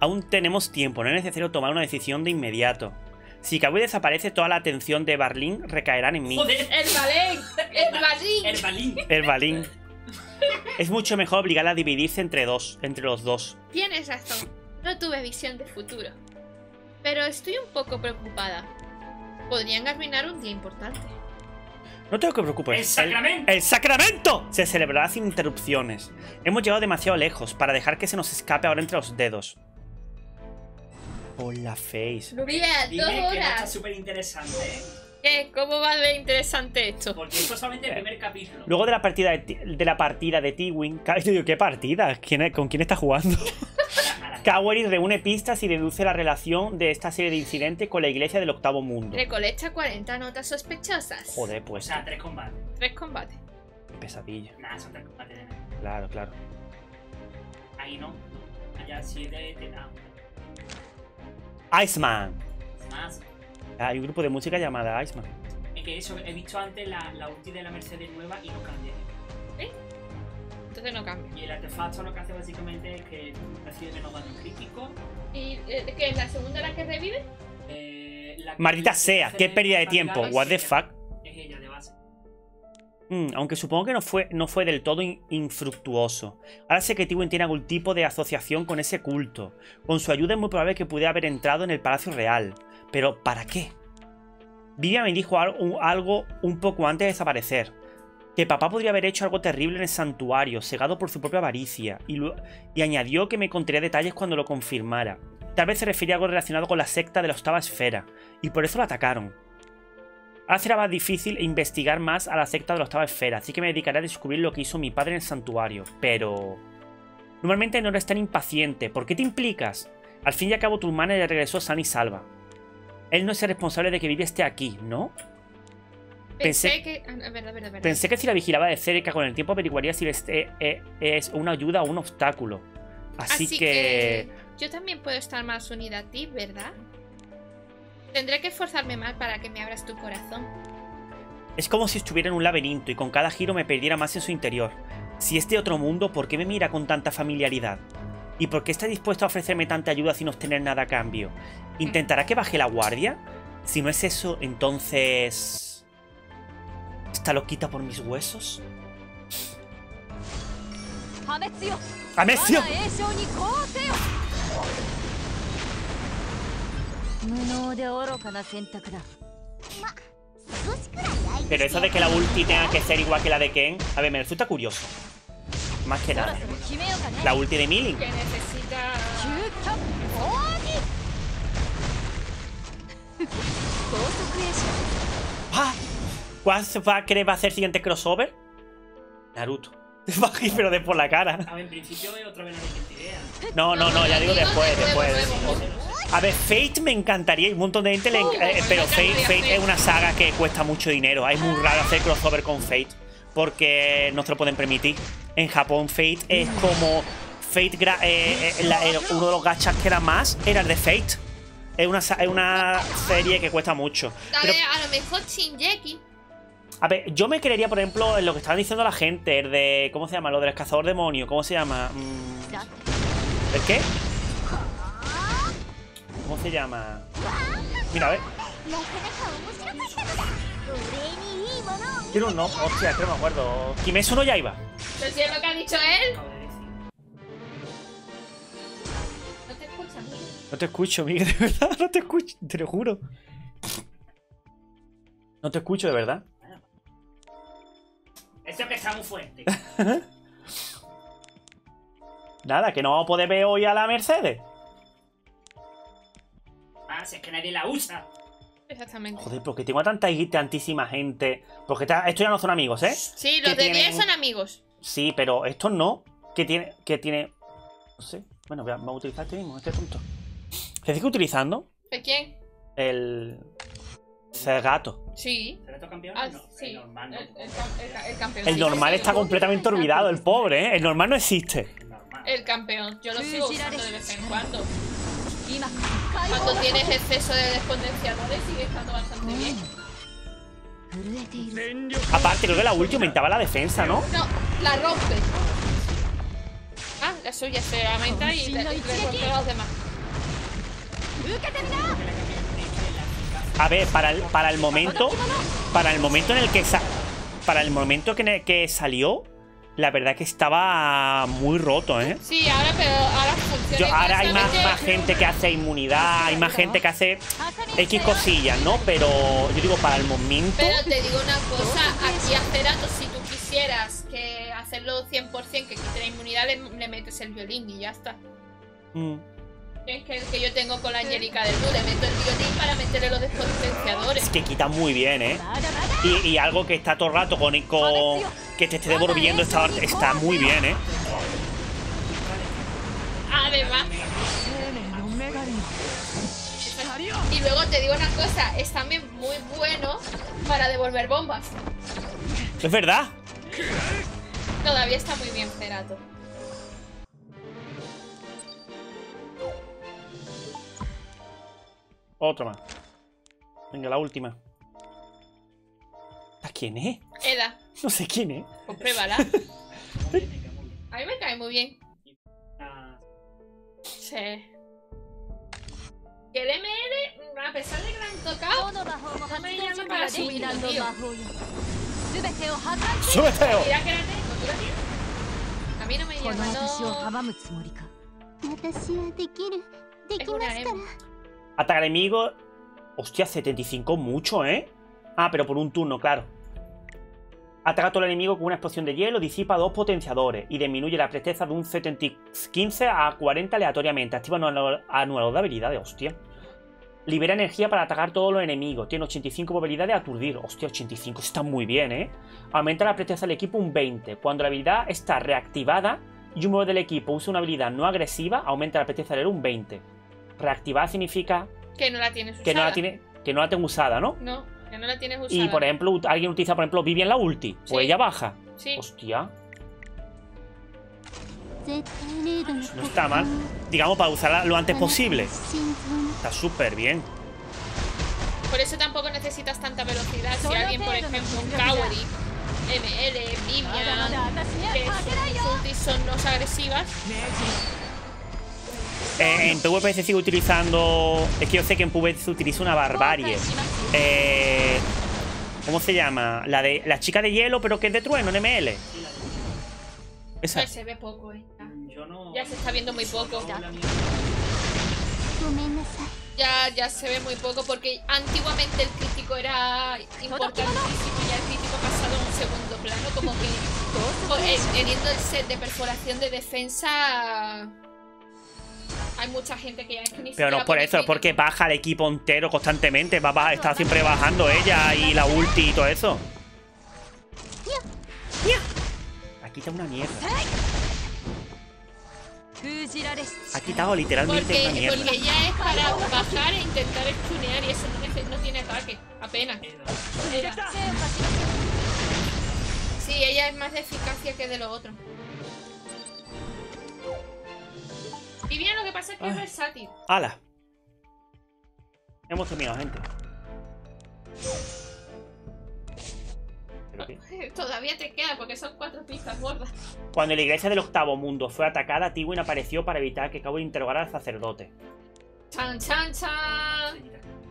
Aún tenemos tiempo, no es necesario tomar una decisión de inmediato. Si Kawerik desaparece, toda la atención de Ervalen recaerá en mí. ¡Joder! ¡Ervalen! ¡Ervalen! ¡Ervalen! Es mucho mejor obligarla a dividirse entre dos, entre los dos. Tienes razón, no tuve visión de futuro. Pero estoy un poco preocupada. Podrían arruinar un día importante. No tengo que preocuparme. ¡El sacramento! ¡El sacramento! Se celebrará sin interrupciones. Hemos llegado demasiado lejos para dejar que se nos escape ahora entre los dedos. Hola, Face. Mira, dos horas. Que no está súper interesante, ¿eh? ¿Qué? ¿Cómo va de interesante esto? Porque esto es solamente el primer capítulo. Luego de la partida de, de la partida de Tywin. Yo digo, ¿qué partida? ¿Quién, ¿Con quién está jugando? Kawerik reúne pistas y deduce la relación de esta serie de incidentes con la iglesia del octavo mundo. Recolecta cuarenta notas sospechosas. Joder, pues. O sea, tres combates. Tres combates. Qué pesadilla. Nah, son tres combates de nada. Claro, claro. Ahí no. Allá sí de, de nada. Iceman. Más. Hay un grupo de música llamada Iceman. Es que eso, he visto antes la, la ulti de la Mercedes nueva y no cambia. ¿Eh? Entonces no cambia. Y el artefacto lo que hace básicamente es que recibe menos daño crítico. ¿Y eh, qué es la segunda la que revive? Eh, la que Maldita sea, qué pérdida de tiempo. What the fuck. Es ella de base. Mm, aunque supongo que no fue, no fue del todo in infructuoso. Ahora sé que Tywin tiene algún tipo de asociación con ese culto. Con su ayuda es muy probable que pudiera haber entrado en el Palacio Real. Pero ¿para qué? Vivian me dijo algo, algo un poco antes de desaparecer. Que papá podría haber hecho algo terrible en el santuario, cegado por su propia avaricia. Y, lo, y añadió que me contaría detalles cuando lo confirmara. Tal vez se refería a algo relacionado con la secta de la octava esfera. Y por eso lo atacaron. Ahora será más difícil investigar más a la secta de la octava esfera, así que me dedicaré a descubrir lo que hizo mi padre en el santuario. Pero... normalmente no eres tan impaciente. ¿Por qué te implicas? Al fin y al cabo tu hermana ya regresó sana y salva. Él no es el responsable de que Vivi esté aquí, ¿no? Pensé, Pensé que... Ah, verdad, verdad, verdad. Pensé que si la vigilaba de cerca con el tiempo averiguaría si es, eh, eh, es una ayuda o un obstáculo. Así, Así que... que... yo también puedo estar más unida a ti, ¿verdad? Tendré que esforzarme más para que me abras tu corazón. Es como si estuviera en un laberinto y con cada giro me perdiera más en su interior. Si es de otro mundo, ¿por qué me mira con tanta familiaridad? ¿Y por qué está dispuesto a ofrecerme tanta ayuda sin obtener nada a cambio? ¿Intentará que baje la guardia? Si no es eso, entonces... ¿está loquita por mis huesos? ¡Amesio! Pero eso de que la ulti tenga que ser igual que la de Ken, a ver, me resulta curioso. Más que nada. La ulti de Millie. Que necesita... ¡Ah! ¿Cuál crees va a ser el siguiente crossover? Naruto. Pero de por la cara. A ver, en principio otra vez no No, no, no, ya digo después, después. A ver, Fate me encantaría, un montón de gente le enc... eh, pero Fate, Fate es una saga que cuesta mucho dinero. Es muy raro hacer crossover con Fate porque no se lo pueden permitir. En Japón Fate es como Fate gra... eh, eh, la, eh, uno de los gachas que era más era el de Fate. Es una, es una serie que cuesta mucho. Pero... a lo mejor Shinjeki. A ver, yo me creería, por ejemplo, en lo que estaban diciendo la gente, el de... ¿cómo se llama? Lo del cazador demonio, ¿cómo se llama? ¿El qué? ¿Cómo se llama? Mira, a ver. Quiero un no, hostia, creo que me acuerdo. Kimetsu no Yaiba. ¿Pero si es lo que ha dicho él? No te escucho, amigo. No te escucho, Miguel, de verdad, no te escucho, te lo juro. No te escucho, de verdad. Eso que está muy fuerte. Nada, que no vamos a poder ver hoy a la Mercedes. Ah, si es que nadie la usa. Exactamente. Joder, porque tengo a tanta tantísima gente. Porque está, estos ya no son amigos, ¿eh? Sí, los de tienen... diez son amigos. Sí, pero estos no. Que tiene, que tiene. No sé. Bueno, voy a, voy a utilizar este mismo, este punto. ¿Se sigue utilizando? ¿El quién? El. Cerato. Sí. ¿Cerato campeón? Ah, no, sí. El normal, no. el, el, el, el campeón. El normal está completamente olvidado, el pobre, ¿eh? El normal no existe. El campeón. Yo lo sigo usando de vez en cuando. Cuando tienes exceso de descondenciadores sigue estando bastante bien. Aparte, creo que la ulti aumentaba la defensa, ¿no? No, la rompe. Ah, la suya se aumenta y le rompe a los demás. A ver, para el, para el momento, para el momento en el que sa para el momento que, en el que salió, la verdad que estaba muy roto, ¿eh? Sí, ahora, pero ahora funciona. Yo, ahora hay más, más gente que hace inmunidad, hay más gente que hace X cosillas, ¿no? Pero yo digo, para el momento... Pero te digo una cosa, aquí a Cerato, si tú quisieras que hacerlo cien por cien, que quite la inmunidad, le, le metes el violín y ya está. Mm. Es que el que yo tengo con la Angélica del Blue, le meto el violín para meterle los despotenciadores. Es que quita muy bien, ¿eh? Y, y algo que está todo el rato con... con que te esté devolviendo esta arte. Está muy bien, ¿eh? Además. Y luego te digo una cosa, es también muy bueno para devolver bombas. Es verdad. Todavía está muy bien, Cerato. Otra más. Venga, la última. ¿A quién es? Eda. No sé quién es. Pues pruébala. A mí me cae muy bien. Sí. Que el M L, a pesar de que la han tocado, no me llama para subir al tío. ¡Súbeteo! Mira que la tengo, ¿tú la tienes? A mí no me llama, no. Es una M. Ataca enemigo. Hostia, setenta y cinco, mucho, ¿eh? Ah, pero por un turno, claro. Ataca a todo el enemigo con una explosión de hielo, disipa dos potenciadores y disminuye la presteza de un quince a cuarenta aleatoriamente. Activa un anulador de habilidades, hostia. Libera energía para atacar todos los enemigos. Tiene ochenta y cinco probabilidades de aturdir. Hostia, ochenta y cinco, está muy bien, ¿eh? Aumenta la presteza del equipo un veinte. Cuando la habilidad está reactivada y un miembro del equipo usa una habilidad no agresiva, aumenta la presteza del héroe un veinte. Reactivada significa... Que no la tienes usada. Que no la, tiene, que no la tengo usada, ¿no? No, que no la tienes usada. Y, por ejemplo, alguien utiliza, por ejemplo, Vivian la ulti. Sí. Pues ella baja. Sí. Hostia. No está mal. Digamos, para usarla lo antes posible. Está súper bien. Por eso tampoco necesitas tanta velocidad. Si alguien, por ejemplo, un Kawerik, M L, Vivian, que sus ultis son no agresivas... Eh, en PvP se sigue utilizando... Es que yo sé que en PvP se utiliza una barbarie. Eh, ¿Cómo se llama? La de la chica de hielo, pero que es de trueno, en M L. Esa. Ya se ve poco, ¿eh? Ya se está viendo muy poco. Ya, ya se ve muy poco porque antiguamente el crítico era importantísimo y ya el crítico ha pasado a un segundo plano. Como que teniendo el set de perforación de defensa... Hay mucha gente que ya es que ni pero no es por eso, es porque baja el equipo entero constantemente. Va, va, está siempre bajando ella y la ulti y todo eso. Ha quitado una mierda. Ha quitado literalmente porque, una mierda. Porque ya es para bajar e intentar stunear y eso no, no tiene ataque, apenas. Era. Sí, ella es más de eficacia que de lo otro. Y bien, lo que pasa es que ay, es versátil. ¡Hala! Hemos terminado, gente. ¿Pero qué? Todavía te queda, porque son cuatro pistas gordas. Cuando la iglesia del octavo mundo fue atacada, Tywin apareció para evitar que Kawerik interrogara al sacerdote. ¡Chan, chan, chan!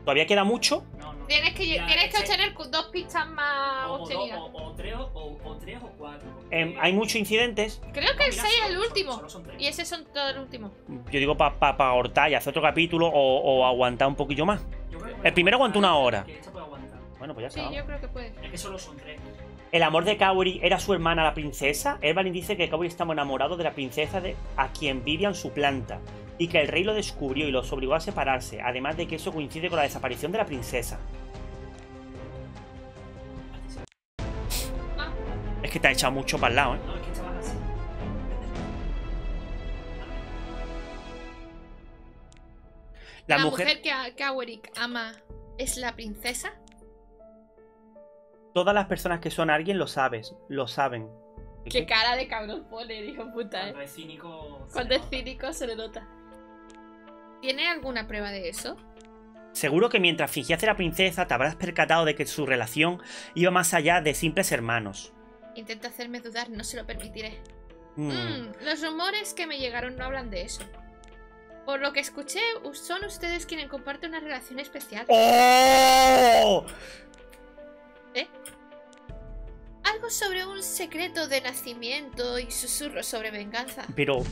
¿Todavía queda mucho? No, no. Tienes que, ya, tienes que obtener dos pistas más o obtenidas. Dos, o, o, tres, o, o tres o cuatro. Eh, hay muchos incidentes. Creo que el seis es el último. Y ese son todos los últimos. Yo digo para pa, pa hortar y hacer otro capítulo o, o aguantar un poquillo más. El primero aguantó una hora. Bueno, pues ya está. Sí, acabamos. Yo creo que puede. Es que solo son tres. El amor de Kawerik era su hermana, la princesa. Ervalen dice que Kawerik estaba enamorado de la princesa de a quien Vivian suplanta. Y que el rey lo descubrió y los obligó a separarse, además de que eso coincide con la desaparición de la princesa. Ah. Es que te ha echado mucho para el lado, ¿eh? No, es que estabas así. La, la mujer, mujer que a Kawerik ama es la princesa. Todas las personas que son alguien lo sabes, lo saben. Qué cara de cabrón pone, hijo puta, ¿eh? Cuando es cínico se le nota. ¿Tiene alguna prueba de eso? Seguro que mientras fingías ser la princesa te habrás percatado de que su relación iba más allá de simples hermanos. Intenta hacerme dudar, no se lo permitiré. Mm. Mm, los rumores que me llegaron no hablan de eso. Por lo que escuché, son ustedes quienes comparten una relación especial. ¡Oh! ¿Eh? Algo sobre un secreto de nacimiento y susurros sobre venganza. Pero...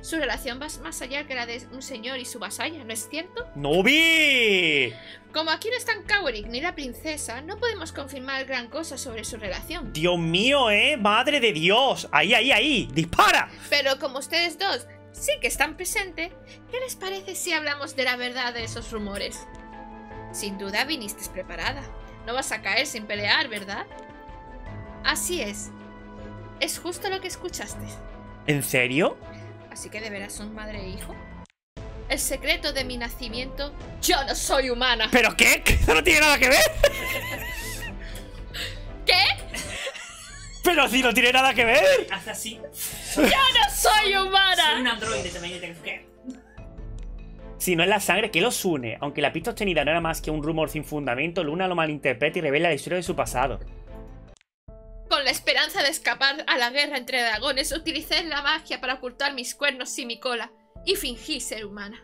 su relación va más allá que la de un señor y su vasalla, ¿no es cierto? ¡No vi! Como aquí no están Kawerik ni la princesa, no podemos confirmar gran cosa sobre su relación. ¡Dios mío, eh! ¡Madre de Dios! ¡Ahí, ahí, ahí! ¡Dispara! Pero como ustedes dos sí que están presentes, ¿qué les parece si hablamos de la verdad de esos rumores? Sin duda viniste preparada. No vas a caer sin pelear, ¿verdad? Así es. Es justo lo que escuchaste. ¿En serio? Así que de veras son madre e hijo. El secreto de mi nacimiento... ¡Yo no soy humana! ¿Pero qué? ¿Eso no tiene nada que ver? ¿Qué? ¡Pero si no tiene nada que ver! Haz así. ¡Yo no soy humana! Soy un androide también. ¿Qué? Si no es la sangre, ¿qué los une? Aunque la pista obtenida no era más que un rumor sin fundamento, Luna lo malinterpreta y revela la historia de su pasado. Con la esperanza de escapar a la guerra entre dragones, utilicé la magia para ocultar mis cuernos y mi cola, y fingí ser humana.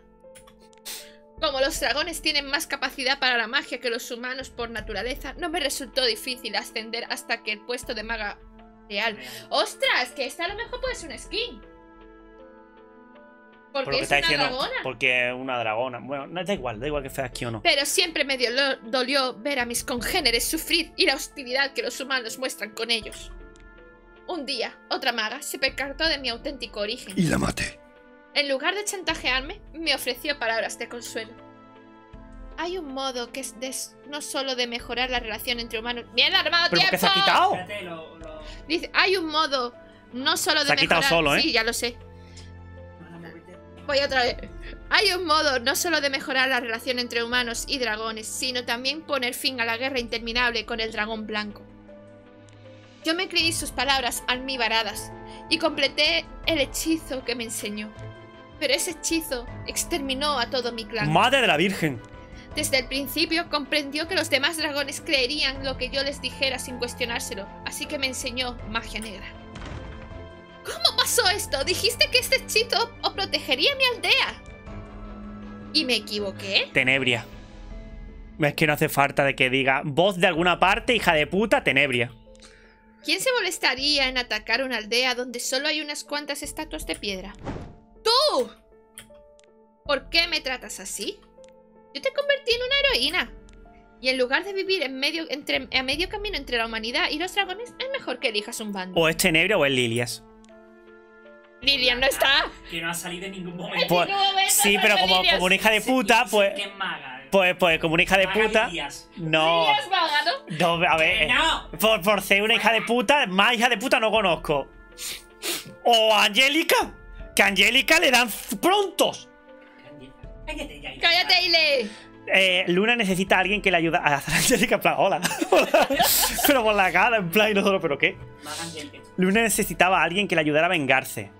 Como los dragones tienen más capacidad para la magia que los humanos por naturaleza, no me resultó difícil ascender hasta que el puesto de maga real... ¡Ostras! Que esta a lo mejor puede ser un skin. Porque por lo que es una diciendo, dragona. Porque es una dragona. Bueno, no, da igual, da igual que sea aquí o no. Pero siempre me dio, lo, dolió ver a mis congéneres sufrir y la hostilidad que los humanos muestran con ellos. Un día, otra maga se percató de mi auténtico origen. Y la maté. En lugar de chantajearme, me ofreció palabras de consuelo. Hay un modo que es de, no solo de mejorar la relación entre humanos... ¡Mierda, hermano, tiempo! ¿Pero qué se ha quitado? Dice, hay un modo no solo de se ha mejorar... quitado solo, ¿eh? Sí, ya lo sé. Voy otra vez. Hay un modo no solo de mejorar la relación entre humanos y dragones, sino también poner fin a la guerra interminable con el dragón blanco. Yo me creí sus palabras almibaradas y completé el hechizo que me enseñó. Pero ese hechizo exterminó a todo mi clan. ¡Madre de la Virgen! Desde el principio comprendió que los demás dragones creerían lo que yo les dijera sin cuestionárselo, así que me enseñó magia negra. ¿Cómo pasó esto? Dijiste que este hechizo os protegería mi aldea. ¿Y me equivoqué? Tenebria. Es que no hace falta de que diga voz de alguna parte, hija de puta, Tenebria. ¿Quién se molestaría en atacar una aldea donde solo hay unas cuantas estatuas de piedra? ¡Tú! ¿Por qué me tratas así? Yo te convertí en una heroína. Y en lugar de vivir en medio, entre, a medio camino entre la humanidad y los dragones, es mejor que elijas un bando. O es Tenebria o es Lilias. Lilian no está. Que no ha salido en ningún momento. Pues, sí, pero como, como una hija de puta, pues. Sí, maga, pues, pues como una hija de puta. Lilias. No. Lilias maga, ¿no? No, a ver. No. Por, por ser una hija de puta, más hija de puta no conozco. O Angélica. Que a Angélica le dan prontos. Cállate, ya, cállate, Ile. Eh, Luna necesita a alguien que le ayude a hacer Angélica en plan, hola. Pero por la cara, en plan, y nosotros, ¿pero qué? Luna necesitaba a alguien que le ayudara a vengarse.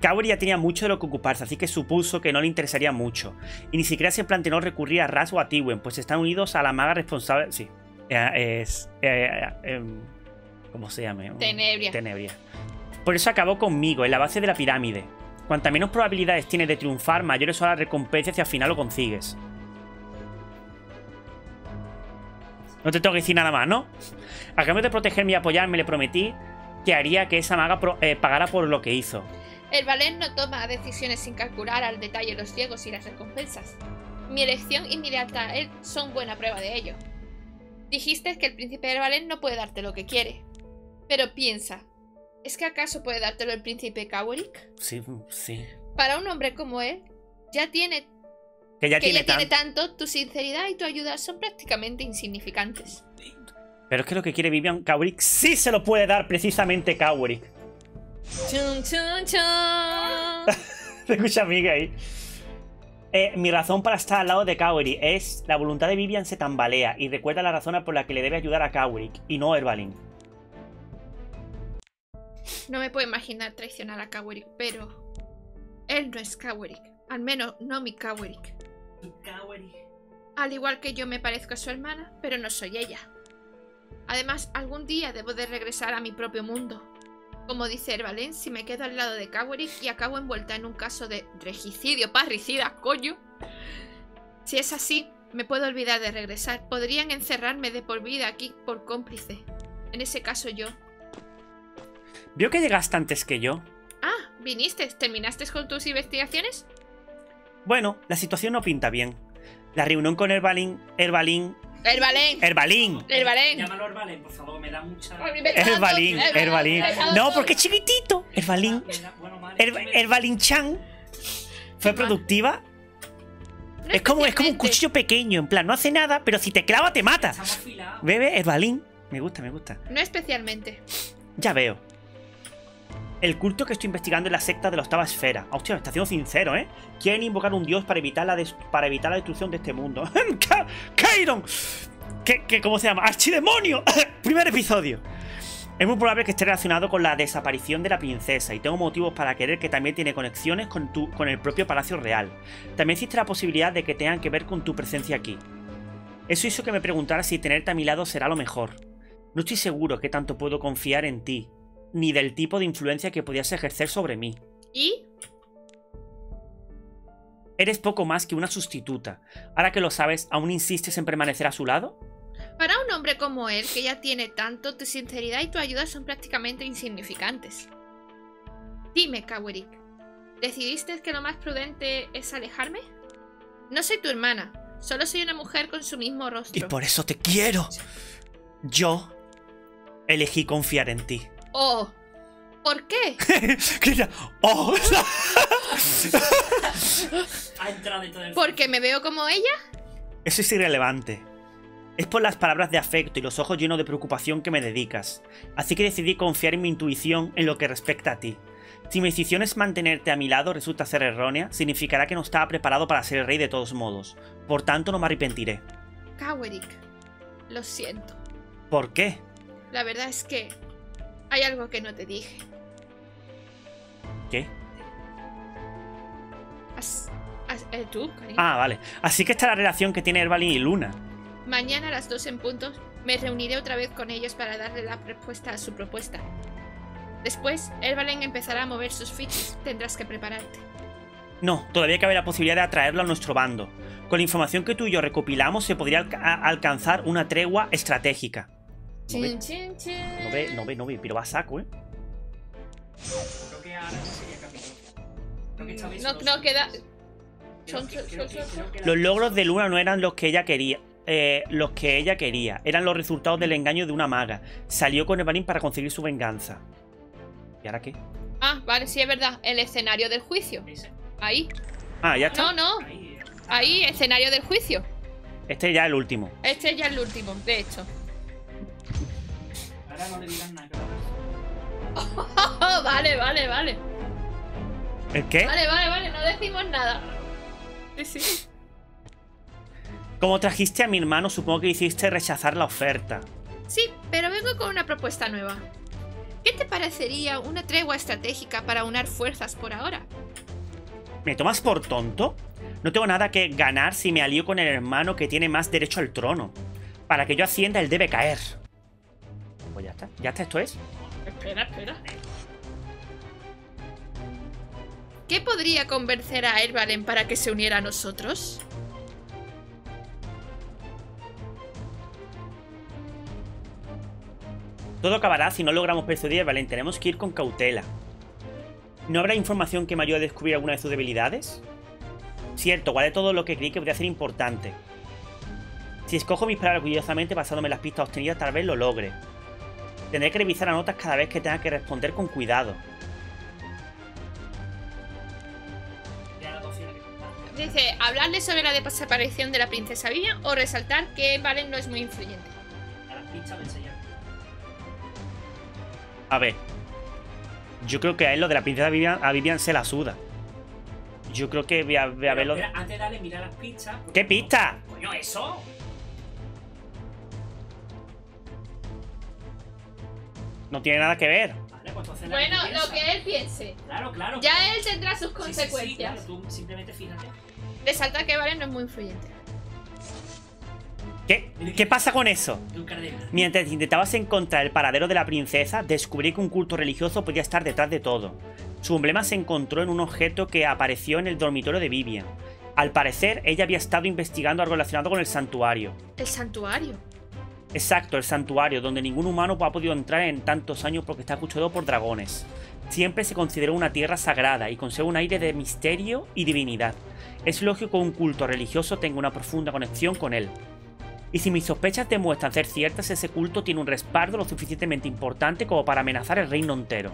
Kawerik ya tenía mucho de lo que ocuparse, así que supuso que no le interesaría mucho. Y ni siquiera se planteó recurrir a Raz o a Tywin, pues están unidos a la maga responsable... Sí, eh, es... Eh, eh, eh, ¿cómo se llama? Tenebria. Tenebria. Por eso acabó conmigo, en la base de la pirámide. Cuanta menos probabilidades tienes de triunfar, mayores son las recompensas y al final lo consigues. No te tengo que decir nada más, ¿no? A cambio de protegerme y apoyarme, le prometí que haría que esa maga pro, eh, pagara por lo que hizo. El Valens no toma decisiones sin calcular al detalle los riesgos y las recompensas. Mi elección y mi lealtad a él son buena prueba de ello. Dijiste que el príncipe Ervalen no puede darte lo que quiere. Pero piensa, ¿es que acaso puede dártelo el príncipe Kawerik? Sí, sí. Para un hombre como él, ya tiene... Que ya, que tiene, ya tan... tiene tanto, tu sinceridad y tu ayuda son prácticamente insignificantes. Pero es que lo que quiere Vivian, Kawerik sí se lo puede dar precisamente Kawerik. Chun, chun, chun. Te escucha amiga ahí. Eh, mi razón para estar al lado de Kawerik es la voluntad de Vivian se tambalea y recuerda la razón por la que le debe ayudar a Kawerik y no Ervalen. No me puedo imaginar traicionar a Kawerik, pero él no es Kawerik. Al menos no mi Kawerik. Mi Kawerik. Al igual que yo me parezco a su hermana, pero no soy ella. Además, algún día debo de regresar a mi propio mundo. Como dice Ervalen, si me quedo al lado de Kawerik y acabo envuelta en un caso de regicidio, parricida, coño. Si es así, me puedo olvidar de regresar. Podrían encerrarme de por vida aquí por cómplice. En ese caso yo. Veo que llegaste antes que yo. Ah, viniste. ¿Terminaste con tus investigaciones? Bueno, la situación no pinta bien. La reunión con Ervalen... Ervalen... Ervalen. Ervalen. Ervalen. Llámalo Ervalen, por favor, me da mucha... Ervalen, Ervalen. No, porque es chiquitito. Ervalen. Ervalen-chan fue productiva. No es, como, es como un cuchillo pequeño, en plan, no hace nada, pero si te clava te mata. Bebe, Ervalen. Me gusta, me gusta. No especialmente. Ya veo. El culto que estoy investigando es la secta de la octava esfera. Hostia, me está siendo sincero, ¿eh? Quieren invocar un dios para evitar la, para evitar la destrucción de este mundo. ¡Kiron! ¿Qué, qué, ¿Cómo se llama? ¡Archidemonio! Primer episodio. Es muy probable que esté relacionado con la desaparición de la princesa y tengo motivos para creer que también tiene conexiones con, tu, con el propio palacio real. También existe la posibilidad de que tengan que ver con tu presencia aquí. Eso hizo que me preguntara si tenerte a mi lado será lo mejor. No estoy seguro que tanto puedo confiar en ti, ni del tipo de influencia que podías ejercer sobre mí. ¿Y? Eres poco más que una sustituta. Ahora que lo sabes, ¿aún insistes en permanecer a su lado? Para un hombre como él, que ya tiene tanto, tu sinceridad y tu ayuda son prácticamente insignificantes. Dime, Kawerik, ¿decidiste que lo más prudente es alejarme? No soy tu hermana, solo soy una mujer con su mismo rostro. Y por eso te quiero. Yo elegí confiar en ti. Oh, ¿por qué? Oh. ¿Porque me veo como ella? Eso es irrelevante. Es por las palabras de afecto y los ojos llenos de preocupación que me dedicas. Así que decidí confiar en mi intuición en lo que respecta a ti. Si mi decisión es mantenerte a mi lado resulta ser errónea, significará que no estaba preparado para ser el rey de todos modos. Por tanto, no me arrepentiré. Kawerik, lo siento. ¿Por qué? La verdad es que... hay algo que no te dije. ¿Qué? As, as, eh, ¿Tú, cariño? Ah, vale. Así que está la relación que tiene Ervalen y Luna. Mañana a las dos en punto me reuniré otra vez con ellos para darle la respuesta a su propuesta. Después, Ervalen empezará a mover sus fichas. Tendrás que prepararte. No, todavía cabe la posibilidad de atraerlo a nuestro bando. Con la información que tú y yo recopilamos se podría alca alcanzar una tregua estratégica. No ve, no ve, no ve, no ve, pero va a saco, ¿eh? Creo que ahora no sería capítulo. No, no, no queda... Son, son, son, son. Los logros de Luna no eran los que ella quería. Eh, los que ella quería. Eran los resultados del engaño de una maga. Salió con Ervalen para conseguir su venganza. ¿Y ahora qué? Ah, vale, sí, es verdad. El escenario del juicio. Ahí. Ah, ya está. No, no. Ahí, escenario del juicio. Este ya es el último. Este ya es el último, de hecho. No le digas nada, oh, oh, oh, vale, vale, vale. ¿El qué? Vale, vale, vale, no decimos nada. Sí, sí. Como trajiste a mi hermano, supongo que hiciste rechazar la oferta. Sí, pero vengo con una propuesta nueva. ¿Qué te parecería una tregua estratégica para unar fuerzas por ahora? ¿Me tomas por tonto? No tengo nada que ganar si me alío con el hermano que tiene más derecho al trono. Para que yo ascienda, él debe caer. Pues ya está, ya está, esto es. Espera, espera. ¿Qué podría convencer a Ervalen para que se uniera a nosotros? Todo acabará si no logramos persuadir a Ervalen. Tenemos que ir con cautela. ¿No habrá información que me ayude a descubrir alguna de sus debilidades? Cierto, guardé todo lo que creí que podría ser importante. Si escojo mis palabras cuidadosamente basándome en las pistas obtenidas, tal vez lo logre. Tendré que revisar las notas cada vez que tenga que responder con cuidado. Dice, hablarle sobre la desaparición de la princesa Vivian o resaltar que Ervalen no es muy influyente. A ver. Yo creo que a él lo de la princesa Vivian, a Vivian se la suda. Yo creo que voy a, voy a verlo... Espera, antes dale, mira las pistas. ¿Qué pistas? No, coño, eso... No tiene nada que ver. Vale, cuanto hace la Bueno, que lo que él piense. Claro, claro. Ya claro. él tendrá sus consecuencias. Sí, sí, sí, claro, tú simplemente fíjate. Resalta que Valen no es muy influyente. ¿Qué? ¿Qué pasa con eso? Mientras intentabas encontrar el paradero de la princesa, descubrí que un culto religioso podía estar detrás de todo. Su emblema se encontró en un objeto que apareció en el dormitorio de Vivian. Al parecer, ella había estado investigando algo relacionado con el santuario. ¿El santuario? Exacto, el santuario, donde ningún humano ha podido entrar en tantos años porque está custodiado por dragones. Siempre se consideró una tierra sagrada y conserva un aire de misterio y divinidad. Es lógico que un culto religioso tenga una profunda conexión con él. Y si mis sospechas demuestran ser ciertas, ese culto tiene un respaldo lo suficientemente importante como para amenazar el reino entero.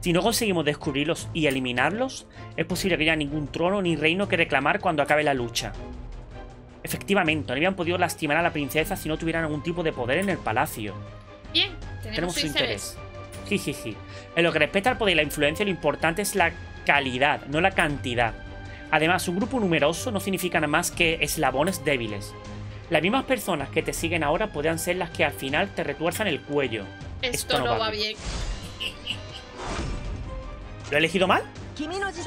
Si no conseguimos descubrirlos y eliminarlos, es posible que haya ningún trono ni reino que reclamar cuando acabe la lucha. Efectivamente, no habían podido lastimar a la princesa si no tuvieran algún tipo de poder en el palacio. Bien, tenemos, tenemos su interés. Jijiji. En lo que respecta al poder y la influencia, lo importante es la calidad, no la cantidad. Además, un grupo numeroso no significa nada más que eslabones débiles. Las mismas personas que te siguen ahora podrían ser las que al final te retuerzan el cuello. Esto, Esto no va, va bien. ¿Lo he elegido mal?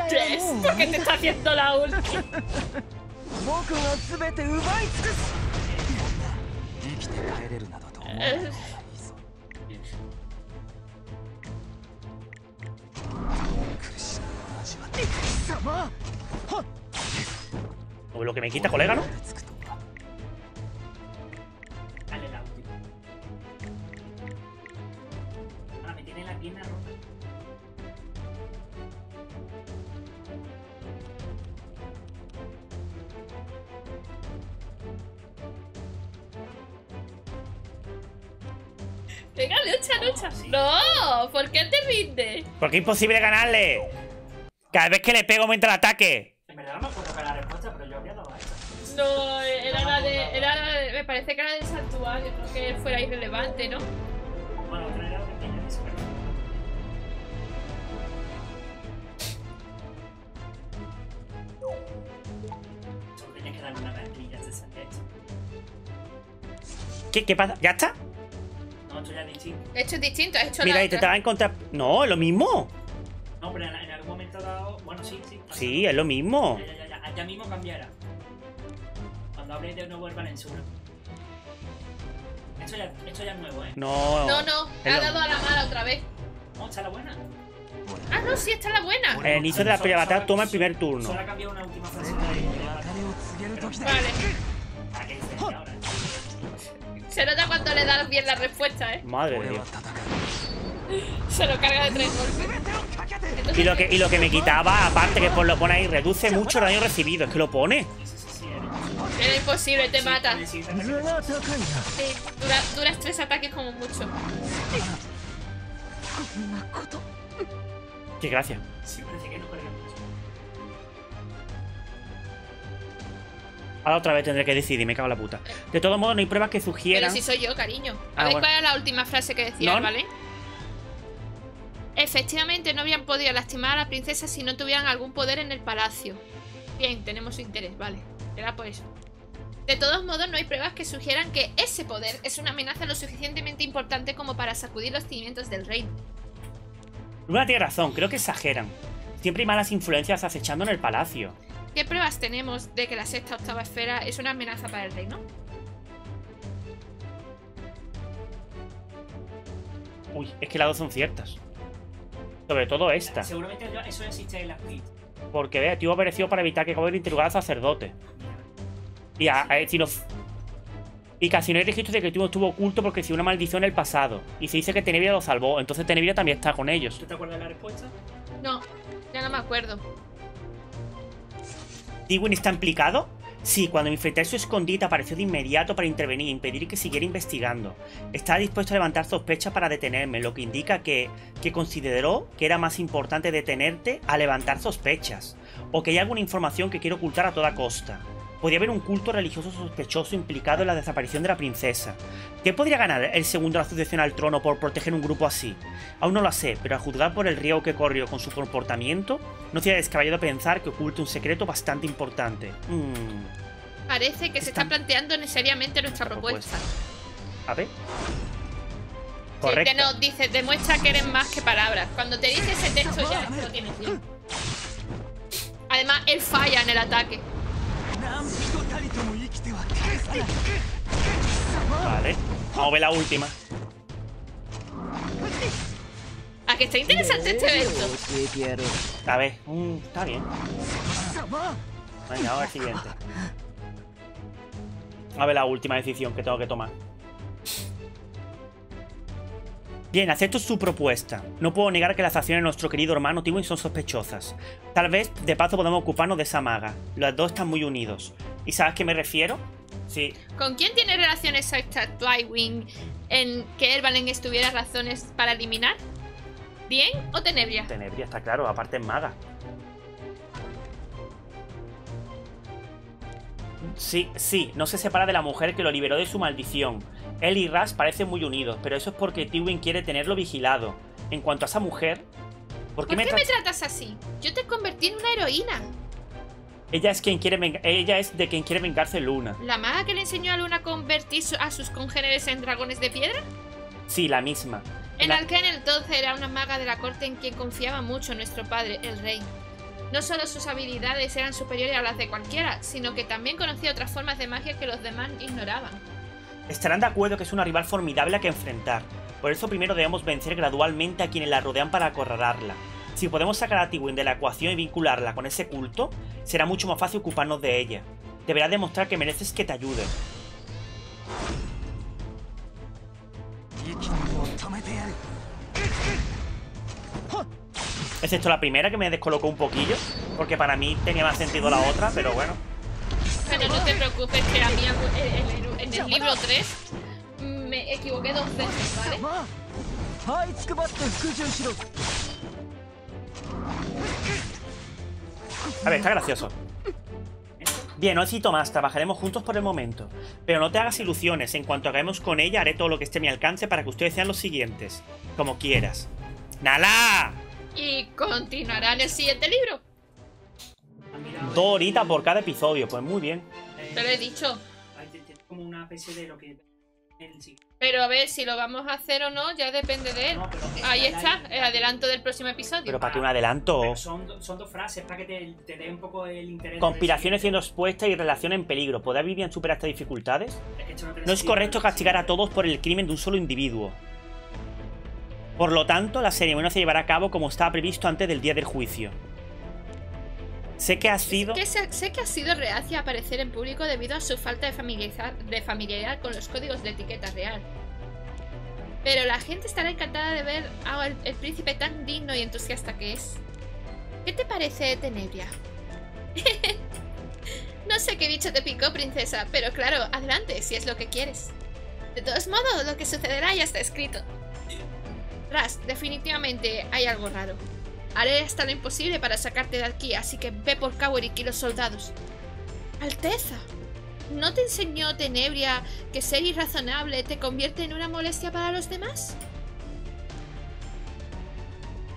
Tres, ¿por qué te está haciendo la ulti? O lo que me quita, colega, ¿no? Venga, lucha, lucha. No, ¿por qué te rindes? Porque es imposible ganarle. Cada vez que le pego aumenta el ataque. En verdad no me acuerdo para la respuesta, pero yo había dado a esta. No, era la de. Era la de, me parece que era del santuario, no que fuera irrelevante, ¿no? Bueno, otra era pequeña, no sé. Solo tenías que darle una cartilla de sandecho. ¿Qué? ¿Qué pasa? ¿Ya está? Hecho es distinto, has hecho Mira, la intentaba encontrar... No, lo mismo. No, pero en algún momento ha dado... Bueno, sí, sí. Sí, es lo mismo. Ya, ya, ya, ya, ya mismo cambiará. Cuando habléis de nuevo el Valensura. Esto ya, esto ya es nuevo, ¿eh? No, no, no. Ha dado a la mala otra vez. No, está la buena. Ah, no, sí, está la buena. El inicio de la pelea batalla toma el primer turno. Solo ha cambiado una última frase. Vale. Se nota cuando le das bien la respuesta, ¿eh? Madre mía. Se lo carga de tres golpes. Y lo que, y lo que me quitaba, aparte que por lo pone ahí, reduce mucho el daño recibido. Es que lo pone. Era imposible, te mata. Sí, dura, duras tres ataques como mucho. Qué gracia. Ahora otra vez tendré que decidir, me cago en la puta. De todos modos, no hay pruebas que sugieran... Pero si soy yo, cariño. A ah, ver, bueno. ¿Cuál era la última frase que decías, vale? Efectivamente, no habían podido lastimar a la princesa si no tuvieran algún poder en el palacio. Bien, tenemos su interés, vale. Era por eso. De todos modos, no hay pruebas que sugieran que ese poder es una amenaza lo suficientemente importante como para sacudir los cimientos del reino. Luna tiene razón, creo que exageran. Siempre hay malas influencias acechando en el palacio. ¿Qué pruebas tenemos de que la sexta octava esfera es una amenaza para el reino? Uy, es que las dos son ciertas. Sobre todo esta. Seguramente eso existe en la P I D. Porque vea, tío apareció para evitar que Kawerik interrogara al sacerdote. Y, a, a, si no, y casi no hay registro de que el tío estuvo oculto porque recibió una maldición en el pasado. Y se dice que Tenebria lo salvó, entonces Tenebria también está con ellos. ¿Tú te acuerdas de la respuesta? No, ya no me acuerdo. ¿Tywin está implicado? Sí, cuando me enfrenté a su escondite apareció de inmediato para intervenir e impedir que siguiera investigando. Estaba dispuesto a levantar sospechas para detenerme, lo que indica que, que consideró que era más importante detenerte a levantar sospechas, o que hay alguna información que quiere ocultar a toda costa. Podría haber un culto religioso sospechoso implicado en la desaparición de la princesa. ¿Qué podría ganar el segundo de la sucesión al trono por proteger un grupo así? Aún no lo sé, pero a juzgar por el riesgo que corrió con su comportamiento, no sería descabellado pensar que oculte un secreto bastante importante. Mm. Parece que se está planteando seriamente nuestra propuesta. A ver. correcto. Sí, no, dice, demuestra que eres más que palabras. Cuando te dice ese texto ya lo tienes bien. Además, él falla en el ataque. Vale, vamos a ver la última. ¿A que está interesante este evento? A ver, mm, está bien. Venga, ahora el siguiente. A ver la última decisión que tengo que tomar. Bien, acepto su propuesta. No puedo negar que las acciones de nuestro querido hermano Tywin son sospechosas. Tal vez, de paso, podamos ocuparnos de esa maga. Los dos están muy unidos. ¿Y sabes a qué me refiero? Sí. ¿Con quién tiene relaciones esta Tywin en que Ervalen estuviera razones para eliminar? ¿Bien o Tenebria? Tenebria, está claro. Aparte es maga. Sí, sí. No se separa de la mujer que lo liberó de su maldición. Él y Raz parecen muy unidos, pero eso es porque Tywin quiere tenerlo vigilado. En cuanto a esa mujer... ¿Por qué, ¿Por me, qué tra me tratas así? Yo te convertí en una heroína. Ella es, quien quiere Ella es de quien quiere vengarse Luna. ¿La maga que le enseñó a Luna a convertir a sus congéneres en dragones de piedra? Sí, la misma. El la... Arkán entonces era una maga de la corte en quien confiaba mucho nuestro padre, el rey. No solo sus habilidades eran superiores a las de cualquiera, sino que también conocía otras formas de magia que los demás ignoraban. Estarán de acuerdo que es una rival formidable a que enfrentar. Por eso primero debemos vencer gradualmente a quienes la rodean para acorralarla. Si podemos sacar a Tywin de la ecuación y vincularla con ese culto, será mucho más fácil ocuparnos de ella. Deberás demostrar que mereces que te ayude. Excepto la primera, que me descolocó un poquillo, porque para mí tenía más sentido la otra, pero bueno. Bueno, no te preocupes, que a mí en el libro tres me equivoqué dos veces, ¿vale? A ver, está gracioso. Bien, no necesito más, trabajaremos juntos por el momento. Pero no te hagas ilusiones, en cuanto acabemos con ella haré todo lo que esté a mi alcance para que ustedes sean los siguientes. Como quieras. ¡Nala! Y continuará en el siguiente libro. Dos horitas por cada episodio, pues muy bien. Te lo he dicho. Pero a ver, si lo vamos a hacer o no, ya depende de él. Ahí está, el adelanto del próximo episodio. Pero ¿para qué un adelanto? Son dos frases, para que te, te dé un poco el interés. Conspiraciones siendo expuestas y relación en peligro. ¿Podrá Vivian superar estas dificultades? No es correcto castigar a todos por el crimen de un solo individuo. Por lo tanto, la ceremonia se llevará a cabo como estaba previsto antes del día del juicio. Sé que ha sido... Que se, sé que ha sido reacia a aparecer en público debido a su falta de familiaridad, de familiaridad con los códigos de etiqueta real. Pero la gente estará encantada de ver al el príncipe tan digno y entusiasta que es. ¿Qué te parece, Tenebria? No sé qué bicho te picó, princesa, pero claro, adelante, si es lo que quieres. De todos modos, lo que sucederá ya está escrito. Raz, definitivamente hay algo raro. Haré hasta lo imposible para sacarte de aquí, así que ve por Kawerik y los soldados. Alteza, ¿no te enseñó Tenebria que ser irrazonable te convierte en una molestia para los demás?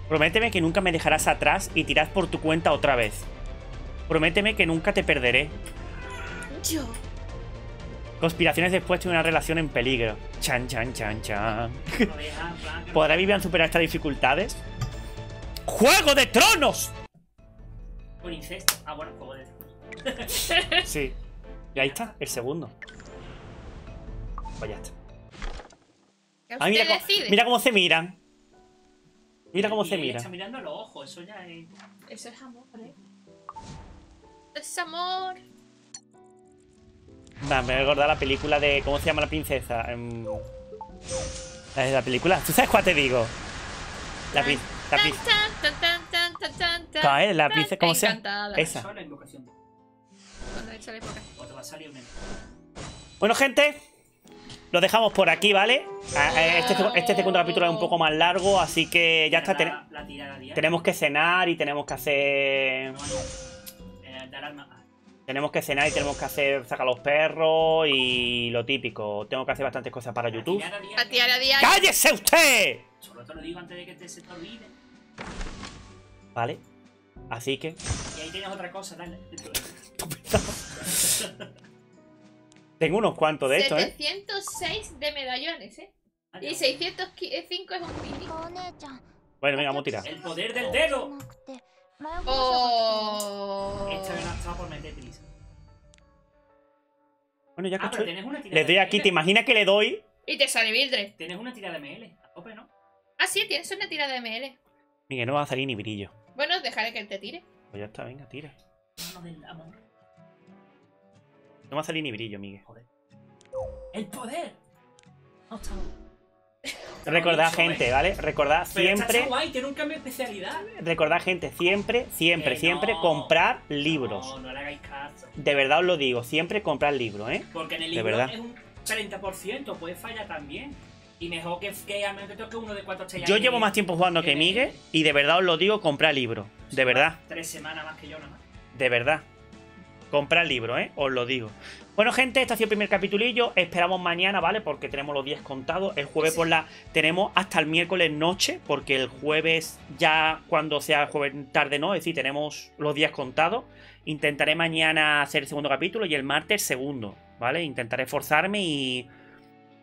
Prométeme que nunca me dejarás atrás y tirad por tu cuenta otra vez. Prométeme que nunca te perderé. Yo. Conspiraciones después de una relación en peligro. Chan, chan, chan, chan. ¿Podrá Vivian superar estas dificultades? ¡Juego de Tronos! Un incesto. Ah, bueno, Juego de Tronos. Sí. Y ahí está, el segundo. Pues ya está. Ah, mira, mira cómo se miran. Mira cómo se miran. Está mirando los ojos, eso ya es... Eso es amor, ¿eh? Eso es amor. Nah, me recuerda la película de... ¿Cómo se llama la princesa? Um, la de la película. ¿Tú sabes cuál te digo? La pri... La princesa... ¿Cómo se llama? Esa. Bueno, gente. Lo dejamos por aquí, ¿vale? Este, este segundo capítulo es un poco más largo, así que ya está. Ten, tenemos que cenar y tenemos que hacer... Tenemos que cenar y tenemos que hacer sacar los perros y lo típico. Tengo que hacer bastantes cosas para YouTube. A tirar a diario. ¡Cállese usted! Solo te lo digo antes de que te se te olvide. Vale. Así que... Y ahí tienes otra cosa, dale. Tengo unos cuantos de estos, ¿eh? setecientos seis de medallones, ¿eh? Y seiscientos cinco es un crítico. Bueno, venga, vamos a tirar. ¡El poder del dedo! Oh. Esta vez no estaba por meter prisa. Bueno, ya cacho. Ah, le doy aquí, te imaginas que le doy. Y te sale Vildred. Tienes una tirada de M L. A tope, ¿no? Ah, sí, tienes una tirada de M L. Miguel, no va a salir ni brillo. Bueno, dejaré que él te tire. Pues ya está, venga, tira. Mano del amor. No va a salir ni brillo, Miguel. Joder. ¡El poder! No está mal. Recordad, gente, ¿vale? Recordad siempre. Guay, tiene un cambio de especialidad. Recordad, gente, siempre, siempre, no. siempre comprar libros. No, no le hagáis caso. De verdad os lo digo, siempre comprar libros, ¿eh? Porque en el libro es un treinta por ciento, puede fallar también. Y mejor que, que al menos que uno de cuatro estrellas. Yo llevo mil. más tiempo jugando que Miguel y de verdad os lo digo, comprar libros. De verdad. Tres semanas más que yo, nada más. De verdad. Comprar libros, ¿eh? Os lo digo. Bueno, gente, este ha sido el primer capitulillo. Esperamos mañana, ¿vale? Porque tenemos los días contados. El jueves sí. por la... Tenemos hasta el miércoles noche, porque el jueves ya cuando sea el jueves tarde no. Es decir, tenemos los días contados. Intentaré mañana hacer el segundo capítulo y el martes el segundo, ¿vale? Intentaré forzarme y...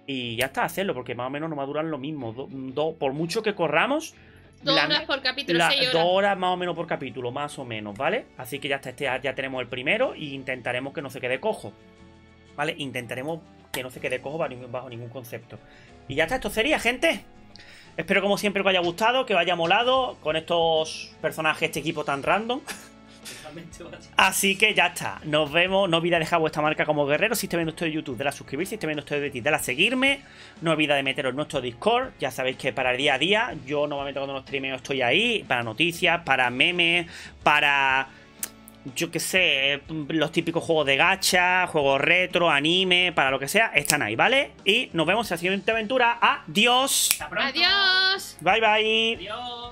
Y ya está, hacerlo, porque más o menos nos va a durar lo mismo. Do, do, por mucho que corramos... Dos horas por capítulo, la, seis horas. Dos horas más o menos por capítulo, más o menos, ¿vale? Así que ya está, este, ya tenemos el primero e intentaremos que no se quede cojo, ¿vale? Intentaremos que no se quede cojo bajo ningún concepto. Y ya está, esto sería, gente. Espero como siempre que os haya gustado, que os haya molado con estos personajes, este equipo tan random. Así que ya está, nos vemos. No olvidéis dejar vuestra marca como guerrero. Si estáis viendo esto de YouTube, dale a suscribirse. Si estáis viendo esto de Twitch, dale a seguirme. No olvidéis de meteros en nuestro Discord. Ya sabéis que para el día a día, yo normalmente cuando los streameo estoy ahí, para noticias, para memes, para... yo qué sé, los típicos juegos de gacha, juegos retro, anime, para lo que sea, están ahí, ¿vale? Y nos vemos en la siguiente aventura. ¡Adiós! ¡Adiós! ¡Bye, bye! ¡Adiós!